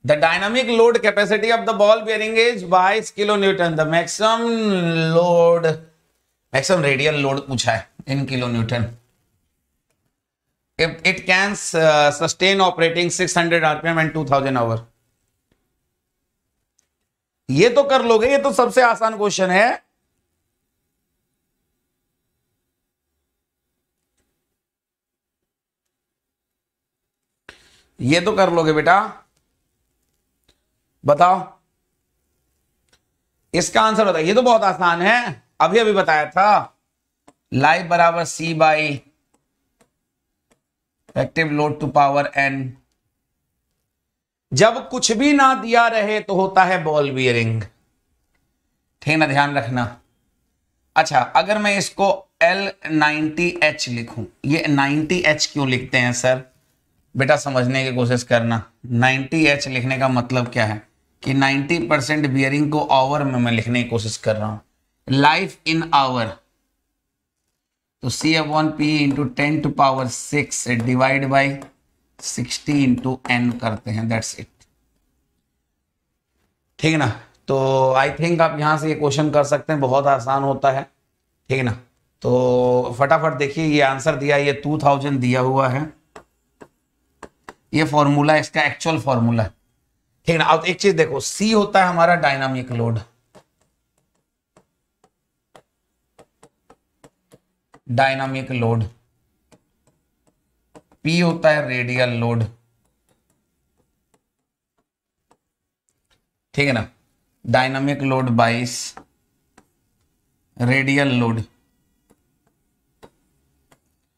The dynamic load capacity of the ball bearing is बाईस kilo newton, the maximum load, maximum radial load पूछा है in kilo newton. If it can uh, sustain operating six hundred RPM and two thousand hour. ये तो कर लोगे, ये तो सबसे आसान क्वेश्चन है, ये तो कर लोगे बेटा, बताओ इसका आंसर होता है। ये तो बहुत आसान है, अभी अभी बताया था। लाइव बराबर C by effective load to power N. जब कुछ भी ना दिया रहे तो होता है बॉल बियरिंग, ठीक ना, ध्यान रखना। अच्छा, अगर मैं इसको एल नाइंटी एच लिखूं, ये नाइंटी एच क्यों लिखते हैं सर? बेटा समझने की कोशिश करना, नाइंटी एच लिखने का मतलब क्या है कि नाइंटी परसेंट बियरिंग को आवर में मैं लिखने की कोशिश कर रहा हूं, लाइफ इन आवर। तो C upon P into ten to power six divide by sixty into N करते हैं, दैट्स इट, ठीक ना। तो आई थिंक आप यहां से ये क्वेश्चन कर सकते हैं, बहुत आसान होता है, ठीक ना। तो फटाफट देखिए, ये आंसर दिया, ये टू थाउजेंड दिया हुआ है, ये फॉर्मूला, इसका एक्चुअल फॉर्मूला, ठीक ना। अब एक चीज देखो, सी होता है हमारा dynamic load, dynamic load, P होता है रेडियल लोड, ठीक है ना। डायनामिक लोड बाईस, रेडियल लोड,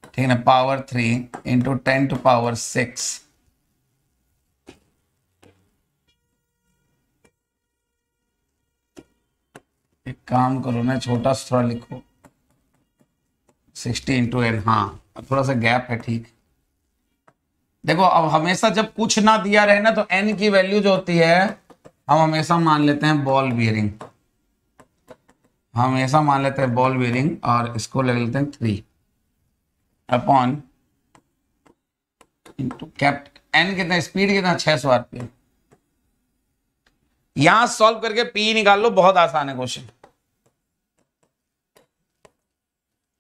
ठीक है ना, power three into ten to power six एक काम करो ना, छोटा सा थोड़ा लिखो, सिक्सटी इंटू एन। हाँ, थोड़ा सा गैप है, ठीक। देखो, अब हमेशा जब कुछ ना दिया रहे ना तो एन की वैल्यू जो होती है हम हमेशा मान लेते हैं बॉल बियरिंग, हमेशा मान लेते हैं बॉल बियरिंग, और इसको ले लेते हैं three upon into cap N. कितना स्पीड, कितना छह सौ आरपीएम। यहां सॉल्व करके पी निकाल लो, बहुत आसान है क्वेश्चन।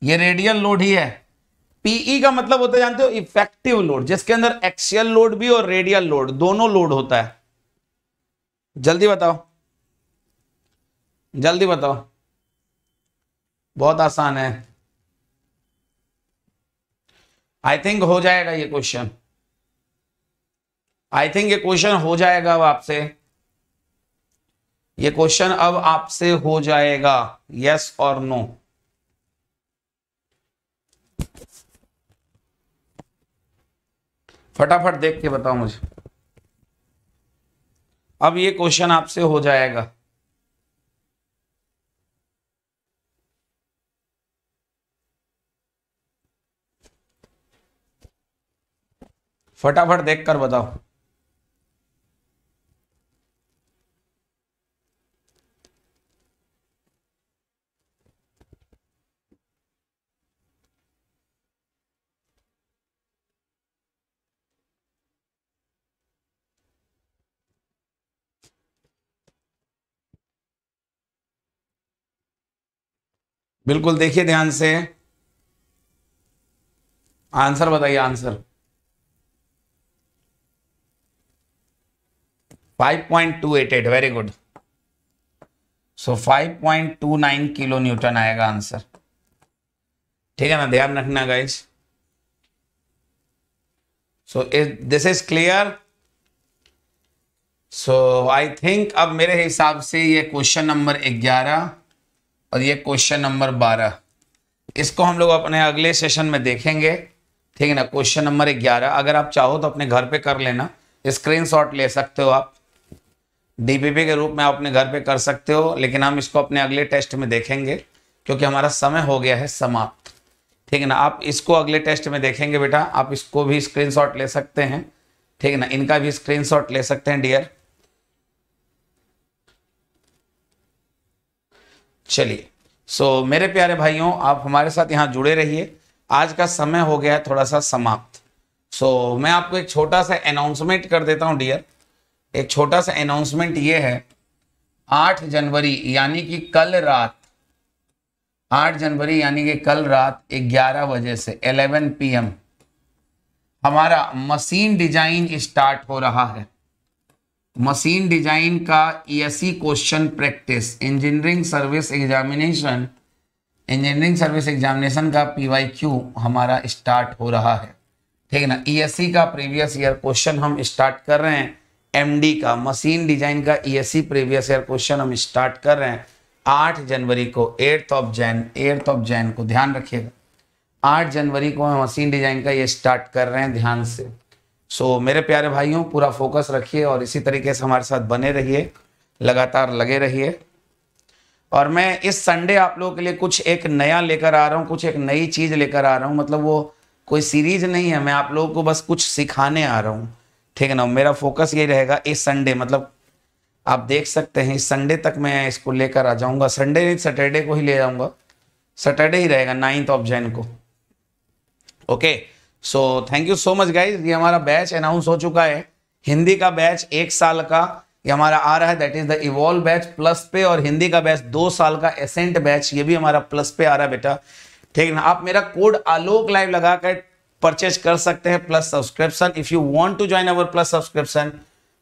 ये रेडियल लोड ही है। पीई का मतलब होता है, जानते हो, इफेक्टिव लोड, जिसके अंदर एक्सियल लोड भी और रेडियल लोड दोनों लोड होता है। जल्दी बताओ, जल्दी बताओ, बहुत आसान है, आई थिंक हो जाएगा ये क्वेश्चन, आई थिंक ये क्वेश्चन हो जाएगा अब आपसे, ये क्वेश्चन अब आपसे हो जाएगा, यस और नो। फटाफट देख के बताओ मुझे, अब ये क्वेश्चन आपसे हो जाएगा। फटाफट देख कर बताओ, बिल्कुल देखिए ध्यान से, आंसर बताइए। Answer five point two eight eight, very good. So five point two nine kilo newton आएगा आंसर, ठीक है ना, ध्यान रखना guys. So this is clear. So I think अब मेरे हिसाब से ये क्वेश्चन नंबर ग्यारह और ये क्वेश्चन नंबर बारह, इसको हम लोग अपने अगले सेशन में देखेंगे, ठीक है ना। क्वेश्चन नंबर ग्यारह अगर आप चाहो तो अपने घर पे कर लेना, स्क्रीनशॉट ले सकते हो आप, डीपीपी के रूप में आप अपने घर पे कर सकते हो, लेकिन हम इसको अपने अगले टेस्ट में देखेंगे क्योंकि हमारा समय हो गया है समाप्त, ठीक है ना। आप इसको अगले टेस्ट में देखेंगे बेटा, आप इसको भी स्क्रीनशॉट ले सकते हैं, ठीक है ना, इनका भी स्क्रीनशॉट ले सकते हैं डियर। चलिए, सो so, मेरे प्यारे भाइयों, आप हमारे साथ यहाँ जुड़े रहिए, आज का समय हो गया है थोड़ा सा समाप्त। सो so, मैं आपको एक छोटा सा अनाउंसमेंट कर देता हूँ डियर। एक छोटा सा अनाउंसमेंट ये है, आठ जनवरी यानी कि कल रात, आठ जनवरी यानी कि कल रात ग्यारह बजे से ग्यारह पी एम हमारा मशीन डिजाइन स्टार्ट हो रहा है। मशीन डिजाइन का E S E question practice, engineering service examination, engineering service examination का पी वाई क्यू हमारा स्टार्ट हो रहा है, ठीक है ना। ईएससी का प्रीवियस ईयर क्वेश्चन हम स्टार्ट कर रहे हैं, एमडी का मशीन डिजाइन का ईएससी प्रीवियस ईयर क्वेश्चन हम स्टार्ट कर रहे हैं आठ जनवरी को, eighth of Jan eighth of Jan को ध्यान रखिएगा। आठ जनवरी को हम मशीन डिजाइन का ये स्टार्ट कर रहे हैं ध्यान से। सो मेरे प्यारे भाइयों पूरा फोकस रखिए और इसी तरीके से हमारे साथ बने रहिए, लगातार लगे रहिए। और मैं इस संडे आप लोगों के लिए कुछ एक नया लेकर आ रहा हूँ, कुछ एक नई चीज़ लेकर आ रहा हूँ, मतलब वो कोई सीरीज नहीं है, मैं आप लोगों को बस कुछ सिखाने आ रहा हूँ, ठीक है ना। मेरा फोकस ये रहेगा इस संडे, मतलब आप देख सकते हैं इस संडे तक मैं इसको लेकर आ जाऊँगा, संडे नहीं सैटरडे को ही ले जाऊँगा, सैटरडे ही रहेगा नाइन्थ ऑफ जैन को। Okay so thank you so much guys. ये हमारा बैच अनाउंस हो चुका है, हिंदी का बैच एक साल का ये हमारा आ रहा है, that is the evolve batch plus pay, और हिंदी का बैच दो साल का एसेंट बैच ये भी हमारा प्लस पे आ रहा है बेटा, ठीक है ना। आप मेरा कोड आलोक लाइव लगा कर परचेज कर सकते हैं plus subscription. If you want to join our plus subscription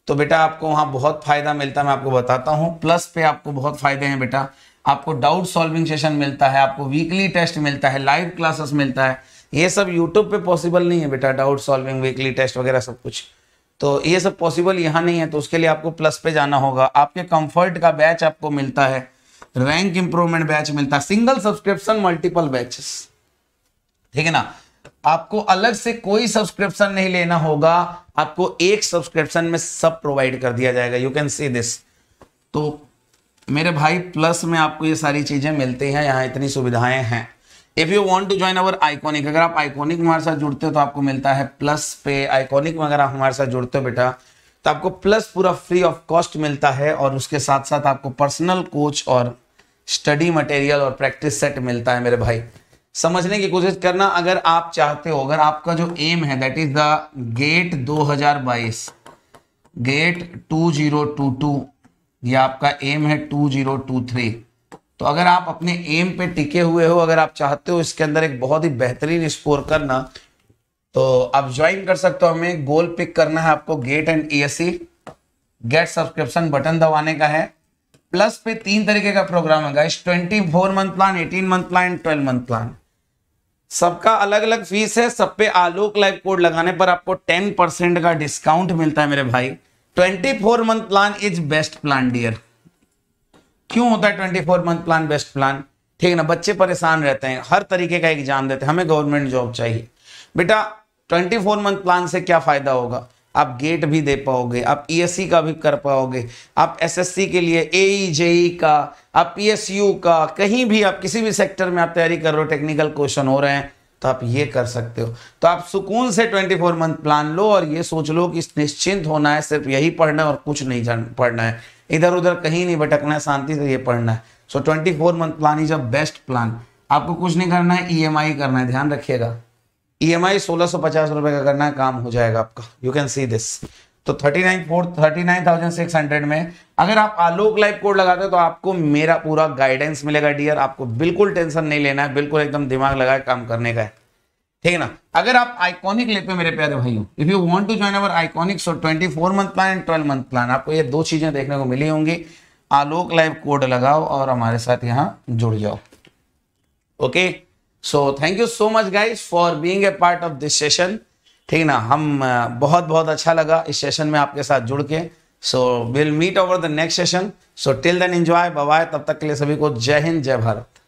तो बेटा आपको वहां बहुत फायदा मिलता है, मैं आपको बताता हूं। प्लस पे आपको बहुत फायदे हैं बेटा, आपको डाउट सॉल्विंग सेशन मिलता है, आपको वीकली टेस्ट मिलता है, लाइव क्लासेस मिलता है, ये सब यूट्यूब पे पॉसिबल नहीं है बेटा, डाउट सॉल्विंग वीकली टेस्ट वगैरह सब कुछ, तो ये सब पॉसिबल यहाँ नहीं है, तो उसके लिए आपको प्लस पे जाना होगा। आपके कंफर्ट का बैच आपको मिलता है, रैंक इंप्रूवमेंट बैच मिलता है, सिंगल सब्सक्रिप्शन मल्टीपल बैचेस, ठीक है ना। आपको अलग से कोई सब्सक्रिप्शन नहीं लेना होगा, आपको एक सब्सक्रिप्शन में सब प्रोवाइड कर दिया जाएगा, यू कैन सी दिस। तो मेरे भाई प्लस में आपको ये सारी चीजें मिलती हैं, यहाँ इतनी सुविधाएं हैं। If you want to join our iconic, अगर आप आइकॉनिक हमारे साथ जुड़ते हो तो आपको मिलता है प्लस पे, आइकॉनिक में अगर आप हमारे साथ जुड़ते हो बेटा तो आपको प्लस पूरा फ्री ऑफ कॉस्ट मिलता है, और उसके साथ साथ आपको पर्सनल कोच और स्टडी मटेरियल और प्रैक्टिस सेट मिलता है। मेरे भाई समझने की कोशिश करना, अगर आप चाहते हो, अगर आपका जो एम है दैट इज द गेट दो हज़ार बाईस, गेट दो हज़ार बाईस ये आपका एम है दो हज़ार तेईस, तो अगर आप अपने एम पे टिके हुए हो, अगर आप चाहते हो इसके अंदर एक बहुत ही बेहतरीन स्कोर करना, तो आप ज्वाइन कर सकते हो। हमें गोल पिक करना है आपको, gate and ESC, gate subscription button दबाने का है। प्लस पे तीन तरीके का प्रोग्राम है गाइस, चौबीस मंथ प्लान, अठारह मंथ प्लान, बारह मंथ प्लान, सबका अलग अलग फीस है। सब पे आलोक लाइव कोड लगाने पर आपको दस परसेंट का डिस्काउंट मिलता है मेरे भाई। चौबीस month plan is best plan dear. क्यों होता है चौबीस मंथ प्लान बेस्ट प्लान, ठीक है ना। बच्चे परेशान रहते हैं, हर तरीके का एग्जाम देते हैं, हमें गवर्नमेंट जॉब चाहिए बेटा। चौबीस मंथ प्लान से क्या फायदा होगा, आप गेट भी दे पाओगे, आप ईएससी का भी कर पाओगे, आप एसएससी के लिए एई जेई का, आप पीएसयू का, कहीं भी आप किसी भी सेक्टर में आप तैयारी कर रहे हो, टेक्निकल क्वेश्चन हो रहे हैं तो आप ये कर सकते हो। तो आप सुकून से चौबीस मंथ प्लान लो और ये सोच लो कि निश्चिंत होना है, सिर्फ यही पढ़ना है और कुछ नहीं पढ़ना है, इधर उधर कहीं नहीं भटकना है, शांति से ये पढ़ना है। सो चौबीस month plan is a best plan. आपको कुछ नहीं करना है, ईएमआई करना है, ध्यान रखिएगा। ईएमआई सोलह सौ पचास रुपए का करना है, काम हो जाएगा आपका, यू कैन सी दिस। तो thirty nine four thirty nine thousand six hundred में अगर आप आलोक लाइव कोड लगाते हो तो आपको मेरा पूरा गाइडेंस मिलेगा डियर। आपको बिल्कुल टेंशन नहीं लेना है, बिल्कुल एकदम दिमाग लगा के काम करने का है, ठीक है ना। अगर आप आइकॉनिक लेते हो मेरे प्यारे भाइयों, if you want to join our iconic, so twenty four month plan and twelve month plan आपको ये दो चीजें देखने को मिली होंगी। आलोक लाइव कोड लगाओ और हमारे साथ यहाँ जुड़ जाओ। Okay so thank you so much guys for being a part of this session, ठीक है ना। हम बहुत बहुत अच्छा लगा इस सेशन में आपके साथ जुड़ के। So will meet over the next session, so till then enjoy, bye bye. तब तक के लिए सभी को जय हिंद जय भारत।